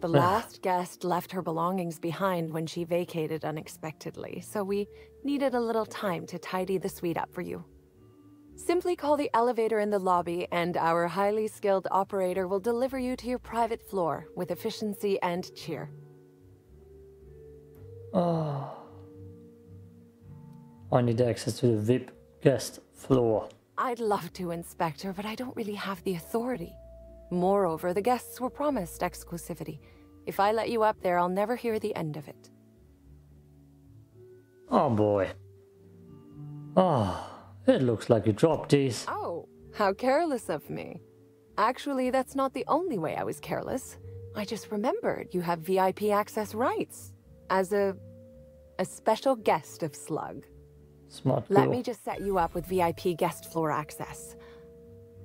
The last guest left her belongings behind when she vacated unexpectedly, so we needed a little time to tidy the suite up for you. Simply call the elevator in the lobby and our highly skilled operator will deliver you to your private floor with efficiency and cheer. Oh. I need access to the V I P guest floor. I'd love to, Inspector, but I don't really have the authority. Moreover, the guests were promised exclusivity. If I let you up there, I'll never hear the end of it. Oh boy. Oh, it looks like you dropped these. Oh, how careless of me. Actually, that's not the only way I was careless. I just remembered you have V I P access rights. As a, a special guest of Slug. Smart girl. Let me just set you up with V I P guest floor access.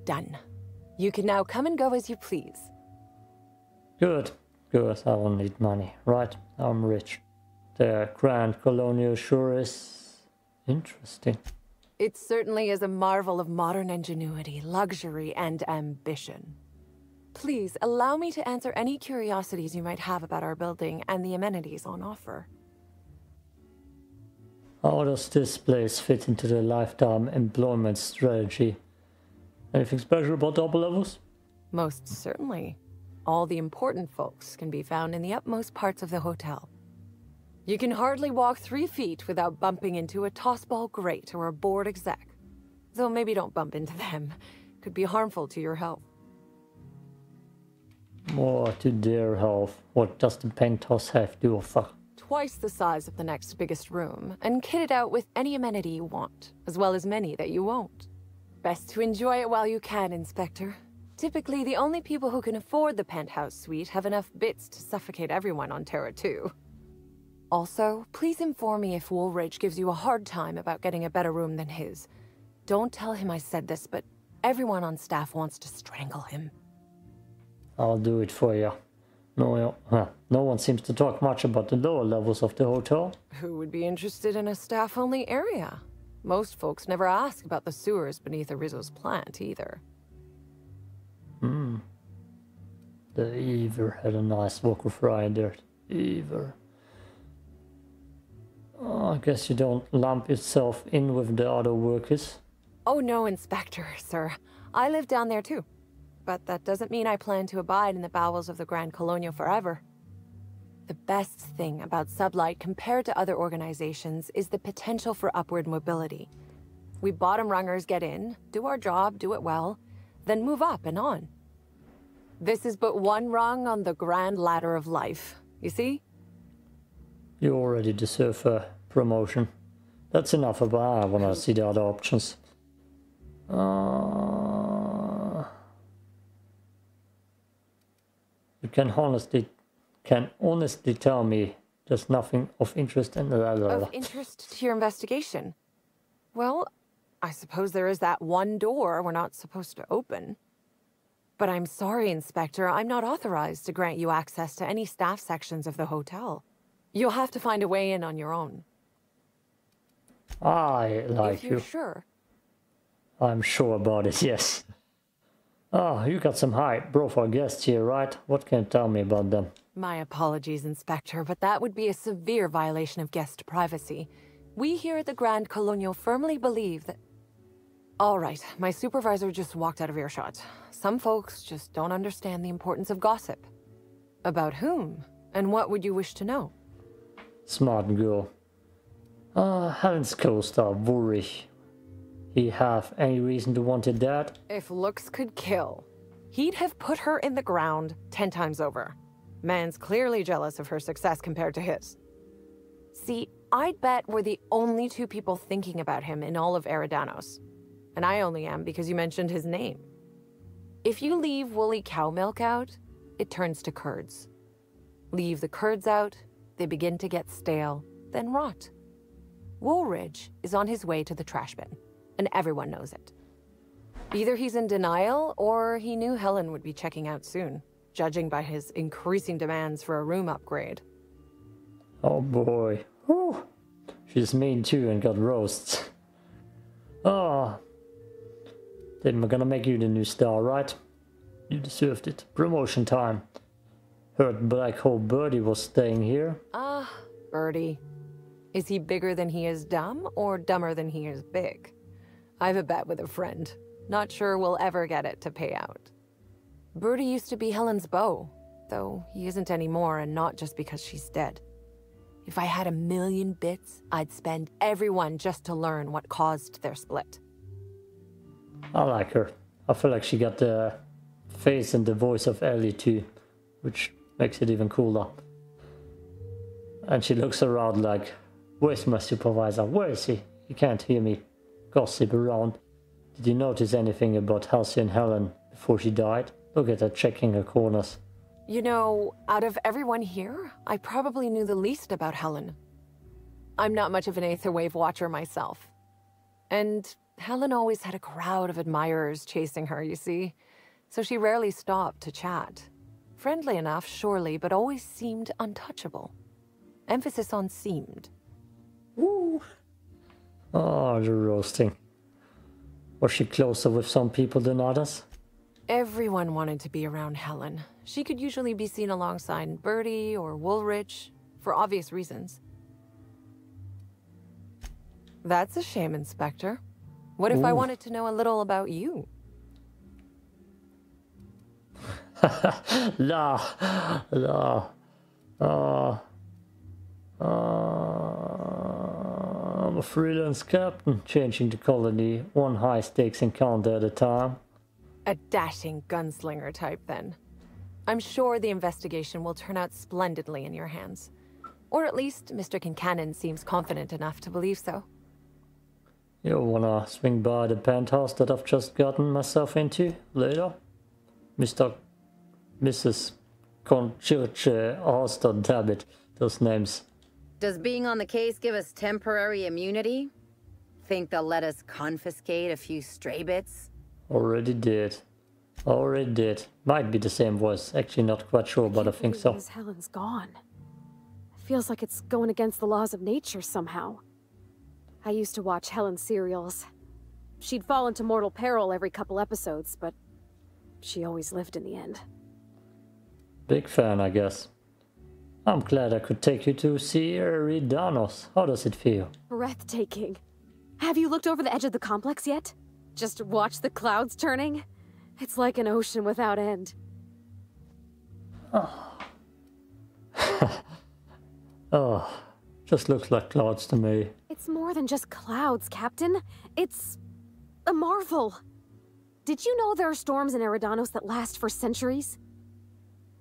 Done. You can now come and go as you please. Good. Good. I will need money. Right. I'm rich. The Grand Colonial sure is interesting. It certainly is a marvel of modern ingenuity, luxury, and ambition. Please allow me to answer any curiosities you might have about our building and the amenities on offer. How does this place fit into the lifetime employment strategy? Anything special about double levels? Most certainly. All the important folks can be found in the utmost parts of the hotel. You can hardly walk three feet without bumping into a tossball grate or a board exec. Though maybe don't bump into them. Could be harmful to your health. More to their health. What does the penthouse have to offer? Twice the size of the next biggest room, and kitted out with any amenity you want, as well as many that you won't. Best to enjoy it while you can, Inspector. Typically, the only people who can afford the penthouse suite have enough bits to suffocate everyone on Terra two. Also, please inform me if Woolrich gives you a hard time about getting a better room than his. Don't tell him I said this, but everyone on staff wants to strangle him. I'll do it for you. No, no one seems to talk much about the lower levels of the hotel. Who would be interested in a staff-only area? Most folks never ask about the sewers beneath a Rizzo's plant, either. Hmm. The Eaver had a nice walk of rye dirt. Eaver. Oh, I guess you don't lump yourself in with the other workers. Oh no, Inspector, sir. I live down there too. But that doesn't mean I plan to abide in the bowels of the Grand Colonial forever. The best thing about Sublight compared to other organizations is the potential for upward mobility. We bottom rungers get in, do our job, do it well, then move up and on. This is but one rung on the grand ladder of life, you see? You already deserve a promotion. That's enough about I want to see the other options. Uh, you can honestly... Can honestly tell me there's nothing of interest in blah, blah, blah. Of interest to your investigation? Well, I suppose there is that one door we're not supposed to open. But I'm sorry, Inspector, I'm not authorized to grant you access to any staff sections of the hotel. You'll have to find a way in on your own. I like you. If you're sure. I'm sure about it, yes. Ah, oh, you got some high-profile guests here, right? What can you tell me about them? My apologies, Inspector, but that would be a severe violation of guest privacy. We here at the Grand Colonial firmly believe that... All right, my supervisor just walked out of earshot. Some folks just don't understand the importance of gossip. About whom? And what would you wish to know? Smart girl. Uh, Helen's co-star, Woolrich. He have any reason to want it dead? If looks could kill, he'd have put her in the ground ten times over. Man's clearly jealous of her success compared to his. See, I'd bet we're the only two people thinking about him in all of Eridanos. And I only am because you mentioned his name. If you leave woolly cow milk out, it turns to curds. Leave the curds out, they begin to get stale, then rot. Woolrich is on his way to the trash bin, and everyone knows it. Either he's in denial, or he knew Helen would be checking out soon, judging by his increasing demands for a room upgrade. Oh boy. Whew. She's mean too and got roasts. Ah. Oh. Then we're gonna make you the new star, right? You deserved it. Promotion time. Heard Black Hole Birdie was staying here. Ah, uh, Birdie. Is he bigger than he is dumb, or dumber than he is big? I've a bet with a friend. Not sure we'll ever get it to pay out. Birdie used to be Helen's beau, though he isn't anymore, and not just because she's dead. If I had a million bits, I'd spend every one just to learn what caused their split. I like her. I feel like she got the face and the voice of Ellie too, which makes it even cooler. And she looks around like, where's my supervisor? Where is he? He can't hear me. Gossip around. Did you notice anything about Halcyon Helen before she died? Look at her checking her corners. You know, out of everyone here, I probably knew the least about Helen. I'm not much of an Aetherwave watcher myself. And Helen always had a crowd of admirers chasing her, you see. So she rarely stopped to chat. Friendly enough, surely, but always seemed untouchable. Emphasis on seemed. Ooh. Oh, the roasting. Was she closer with some people than others? Everyone wanted to be around Helen. She could usually be seen alongside Birdie or Woolrich, for obvious reasons. That's a shame, Inspector. What if Ooh. I wanted to know a little about you? La, la, uh, uh, I'm a freelance captain, changing the colony, one high stakes encounter at a time. A dashing gunslinger type, then. I'm sure the investigation will turn out splendidly in your hands. Or at least Mister Kincannon seems confident enough to believe so. You wanna swing by the penthouse that I've just gotten myself into later? Mister Missus Conchurche Austin, damn it, those names. Does being on the case give us temporary immunity? Think they'll let us confiscate a few stray bits? Already did. Already did. Might be the same voice. Actually not quite sure, but I think so. Helen's gone. It feels like it's going against the laws of nature somehow. I used to watch Helen's serials. She'd fall into mortal peril every couple episodes, but she always lived in the end. Big fan, I guess. I'm glad I could take you to see Eridanos. How does it feel? Breathtaking. Have you looked over the edge of the complex yet? Just watch the clouds turning? It's like an ocean without end. Oh. Oh. Just looks like clouds to me. It's more than just clouds, Captain. It's a marvel. Did you know there are storms in Eridanos that last for centuries?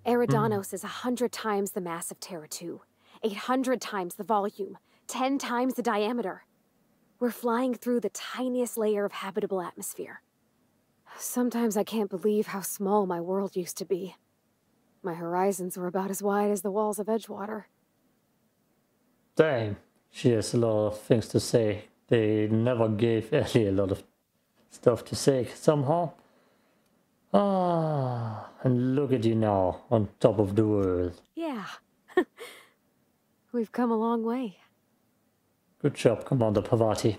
Eridanos mm. is a hundred times the mass of Terra two, eight hundred times the volume, ten times the diameter. We're flying through the tiniest layer of habitable atmosphere. Sometimes I can't believe how small my world used to be. My horizons were about as wide as the walls of Edgewater. Damn, she has a lot of things to say. They never gave Ellie a lot of stuff to say somehow. Ah, and look at you now, on top of the world. Yeah, we've come a long way. Good job, Commander Parvati.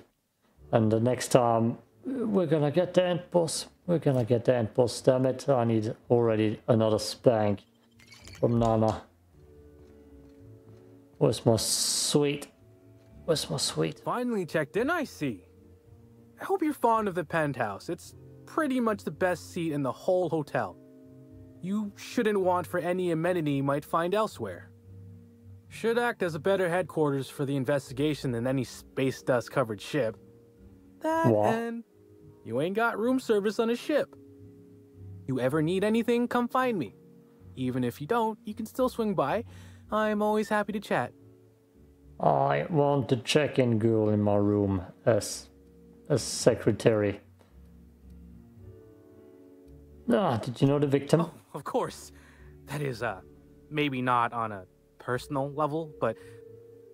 And the next time, we're gonna get the end boss. We're gonna get the end boss, damn it. I need already another spank from Nana. What's more sweet? What's more sweet? Finally checked in, I see. I hope you're fond of the penthouse. It's pretty much the best seat in the whole hotel. You shouldn't want for any amenity you might find elsewhere. Should act as a better headquarters for the investigation than any space dust covered ship. That what? And you ain't got room service on a ship. You ever need anything, come find me. Even if you don't, you can still swing by. I'm always happy to chat. I want the check-in girl in my room as a secretary. Ah, did you know the victim? Oh, of course. That is, uh, maybe not on a personal level, but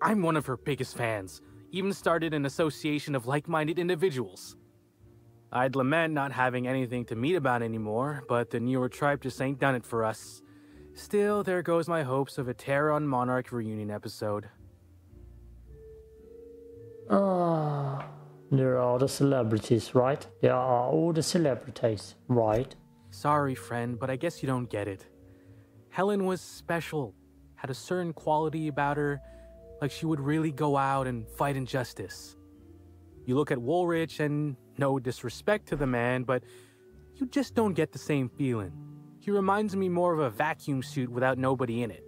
I'm one of her biggest fans. Even started an association of like-minded individuals. I'd lament not having anything to meet about anymore, but the newer tribe just ain't done it for us. Still, there goes my hopes of a Terran Monarch reunion episode. Ah, there are the celebrities, right? There are all the celebrities, right? Sorry, friend, but I guess you don't get it. Helen was special, had a certain quality about her, like she would really go out and fight injustice. You look at Woolrich and... no disrespect to the man, but you just don't get the same feeling. He reminds me more of a vacuum suit without nobody in it.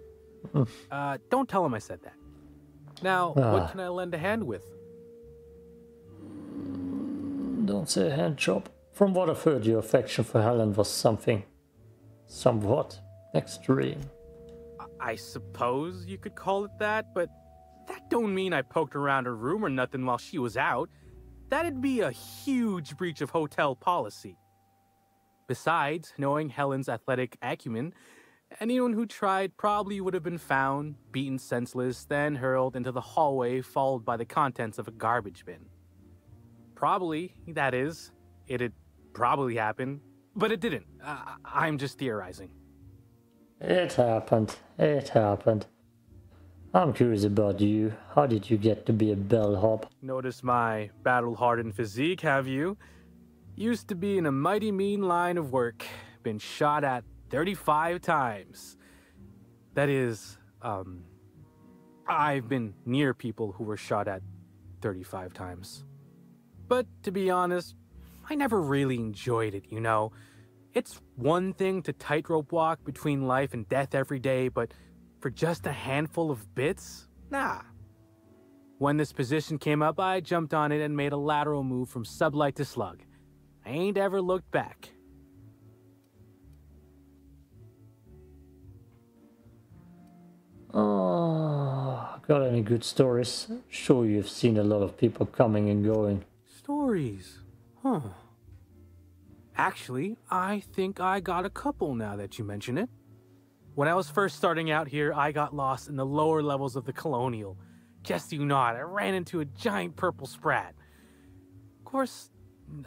Uh, don't tell him I said that. Now, ah. What can I lend a hand with? Don't say a hand job. From what I've heard, your affection for Helen was something... somewhat extreme. I suppose you could call it that, but that don't mean I poked around her room or nothing while she was out. That'd be a huge breach of hotel policy. Besides, knowing Helen's athletic acumen, anyone who tried probably would have been found, beaten senseless, then hurled into the hallway, followed by the contents of a garbage bin. Probably, that is. It'd probably happen, but it didn't. Uh, I'm just theorizing. It happened. It happened. I'm curious about you. How did you get to be a bellhop? Notice my battle-hardened physique, have you? Used to be in a mighty mean line of work. Been shot at thirty-five times. That is, um... I've been near people who were shot at thirty-five times. But to be honest, I never really enjoyed it, you know? It's one thing to tightrope walk between life and death every day, but... for just a handful of bits? Nah. When this position came up, I jumped on it and made a lateral move from sublight to slug. I ain't ever looked back. Oh, got any good stories? Sure, you've seen a lot of people coming and going. Stories? Huh. Actually, I think I got a couple now that you mention it. When I was first starting out here, I got lost in the lower levels of the Colonial. Just you not, I ran into a giant purple sprat. Of course,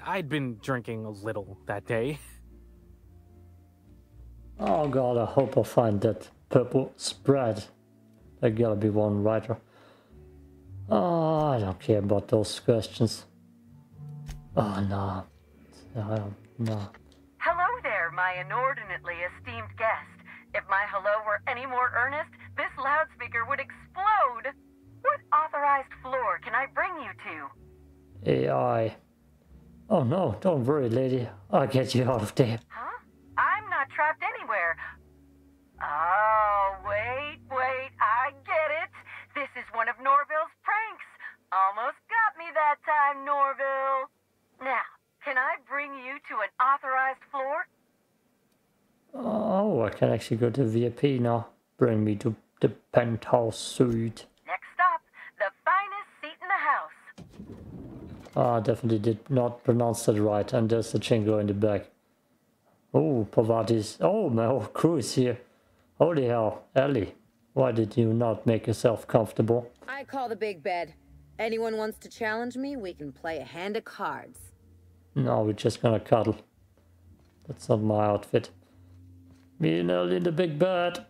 I'd been drinking a little that day. Oh god, I hope I find that purple sprat. There gotta be one writer. Oh, I don't care about those questions. Oh no. Oh, no. Hello there, my inordinately esteemed guest. If my hello were any more earnest, this loudspeaker would explode! What authorized floor can I bring you to? A I. Oh no, don't worry, lady. I'll get you out of there. Huh? I'm not trapped anywhere. Oh, wait, wait, I get it. This is one of Norville's pranks. Almost got me that time, Norville. Now, can I bring you to an authorized floor? Oh, I can actually go to V I P now. Bring me to the penthouse suite. Next stop, the finest seat in the house. Ah, definitely did not pronounce that right. And there's the Chingo in the back. Oh, Parvati's. Oh, my whole crew is here. Holy hell, Ellie. Why did you not make yourself comfortable? I call the big bed. Anyone wants to challenge me, we can play a hand of cards. No, we're just gonna cuddle. That's not my outfit. Me and Ellie in the big bed.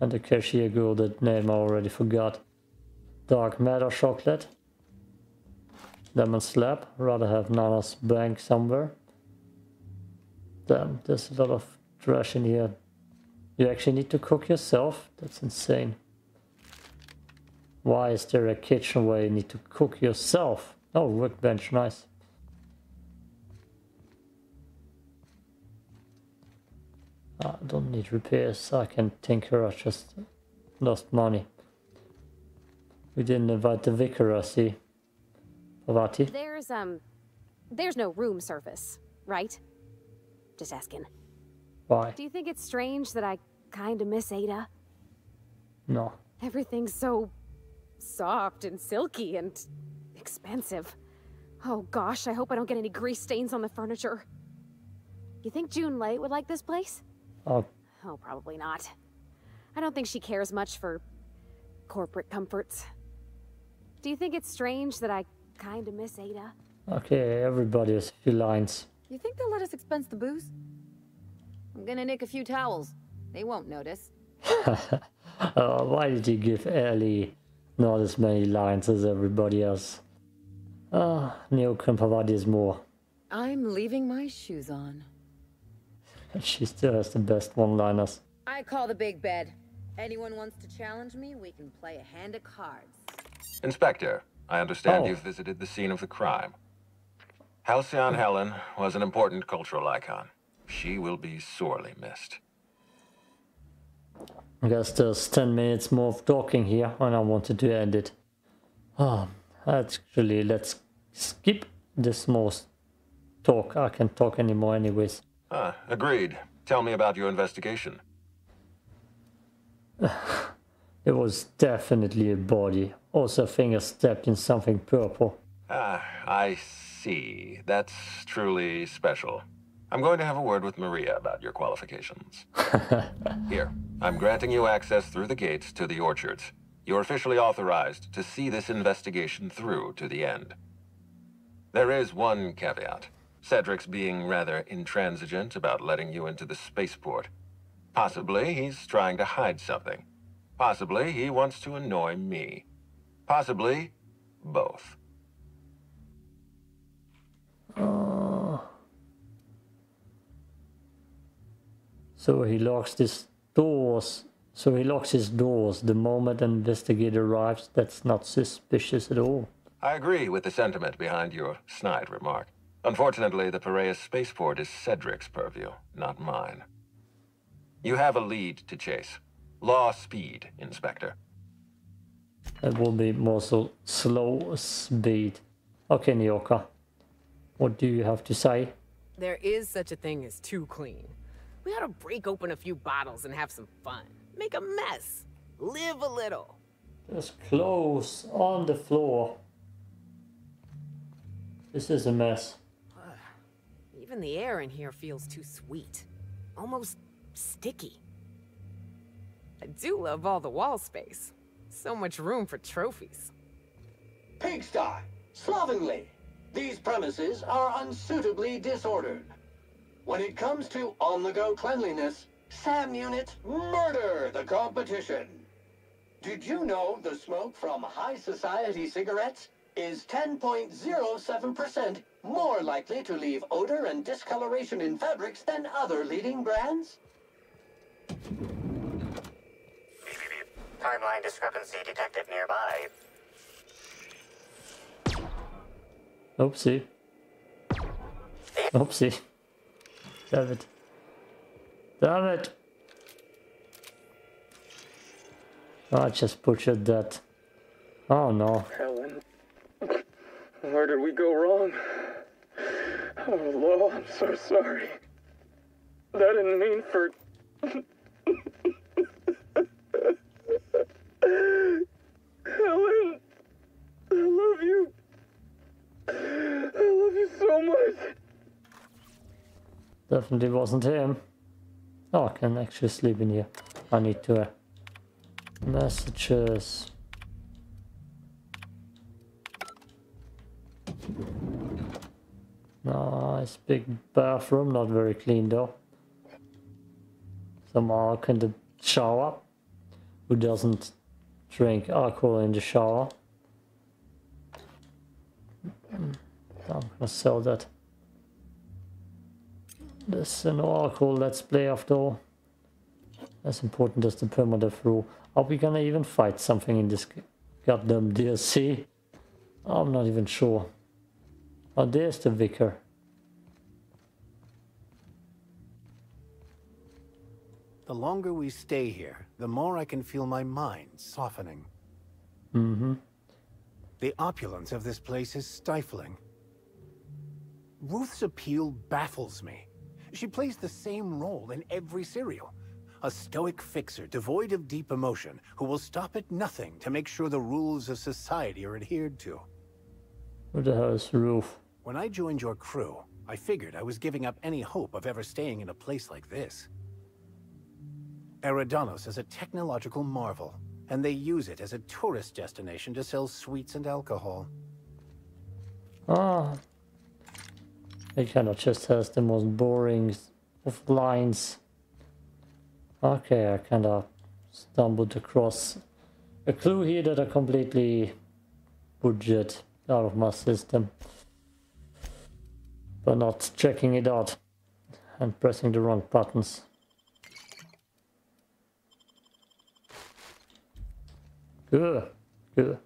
And the cashier girl, that name I already forgot. Dark matter chocolate. Lemon slab. Rather have Nana's bank somewhere. Damn, there's a lot of trash in here. You actually need to cook yourself? That's insane. Why is there a kitchen where you need to cook yourself? Oh, workbench, nice. I don't need repairs, I can tinker, I just lost money. We didn't invite the vicar, I see. Parvati? There's, um, there's no room service, right? Just asking. Why? Do you think it's strange that I kinda miss Ada? No. Everything's so soft and silky and expensive. Oh gosh, I hope I don't get any grease stains on the furniture. You think June Lay would like this place? Oh. Oh, probably not. I don't think she cares much for corporate comforts. Do you think it's strange that I kinda miss Ada? Okay, everybody has a few lines. You think they'll let us expense the booze? I'm gonna nick a few towels. They won't notice. uh, why did you give Ellie not as many lines as everybody else? Ah, uh, Nyoka and Parvati is more. I'm leaving my shoes on. She still has the best one-liners. I call the big bed. Anyone wants to challenge me, we can play a hand of cards. Inspector, I understand oh. you've visited the scene of the crime. Halcyon Helen was an important cultural icon. She will be sorely missed. I guess there's ten minutes more of talking here, and I wanted to end it. Oh, actually, let's skip this most talk. I can't talk anymore anyways. Ah, agreed. Tell me about your investigation. It was definitely a body. Also, fingers stabbed in something purple. Ah, I see. That's truly special. I'm going to have a word with Maria about your qualifications. Here, I'm granting you access through the gates to the orchards. You're officially authorized to see this investigation through to the end. There is one caveat. Cedric's being rather intransigent about letting you into the spaceport. Possibly he's trying to hide something. Possibly he wants to annoy me. Possibly both. Uh... So he locks his doors. So he locks his doors the moment an investigator arrives. That's not suspicious at all. I agree with the sentiment behind your snide remark. Unfortunately, the Piraeus spaceport is Cedric's purview, not mine. You have a lead to chase. Law speed, Inspector. That will be more so slow speed. Okay, Nyoka. What do you have to say? There is such a thing as too clean. We ought to break open a few bottles and have some fun. Make a mess. Live a little. There's clothes on the floor. This is a mess. Uh, even the air in here feels too sweet. Almost sticky. I do love all the wall space. So much room for trophies. Pigsty! Slovenly! These premises are unsuitably disordered. When it comes to on-the-go cleanliness, SAM units murder the competition. Did you know the smoke from high society cigarettes is ten point zero seven percent more likely to leave odor and discoloration in fabrics than other leading brands? Timeline discrepancy detected nearby. Oopsie. Oopsie. Damn it. Damn it! I just butchered that. Oh no. Helen. Where did we go wrong? Oh Lord, I'm so sorry. That didn't mean for... Helen! I love you. I love you so much. Definitely wasn't him. Oh, I can actually sleep in here. I need to... Uh, messages... Nice big bathroom, not very clean though. Some alcohol in the shower. Who doesn't drink alcohol in the shower? I'm gonna sell that. This is an oracle let's play after all. as important as the permadeath rule. Are we gonna even fight something in this goddamn D L C? I'm not even sure. Oh, there's the vicar. The longer we stay here, the more I can feel my mind softening. Mm-hmm. The opulence of this place is stifling. Ruth's appeal baffles me. She plays the same role in every serial. A stoic fixer devoid of deep emotion who will stop at nothing to make sure the rules of society are adhered to. What the hell is Ruth? When I joined your crew, I figured I was giving up any hope of ever staying in a place like this. Eridanos is a technological marvel, and they use it as a tourist destination to sell sweets and alcohol. Ah. They cannot just has the most boring of lines. Okay, I kind of stumbled across a clue here that I completely budgeted out of my system by not checking it out and pressing the wrong buttons. Good, good.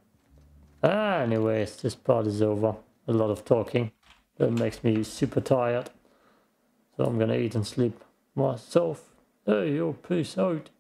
Anyways, this part is over. A lot of talking. That makes me super tired. So I'm gonna eat and sleep myself. Hey, yo, peace out.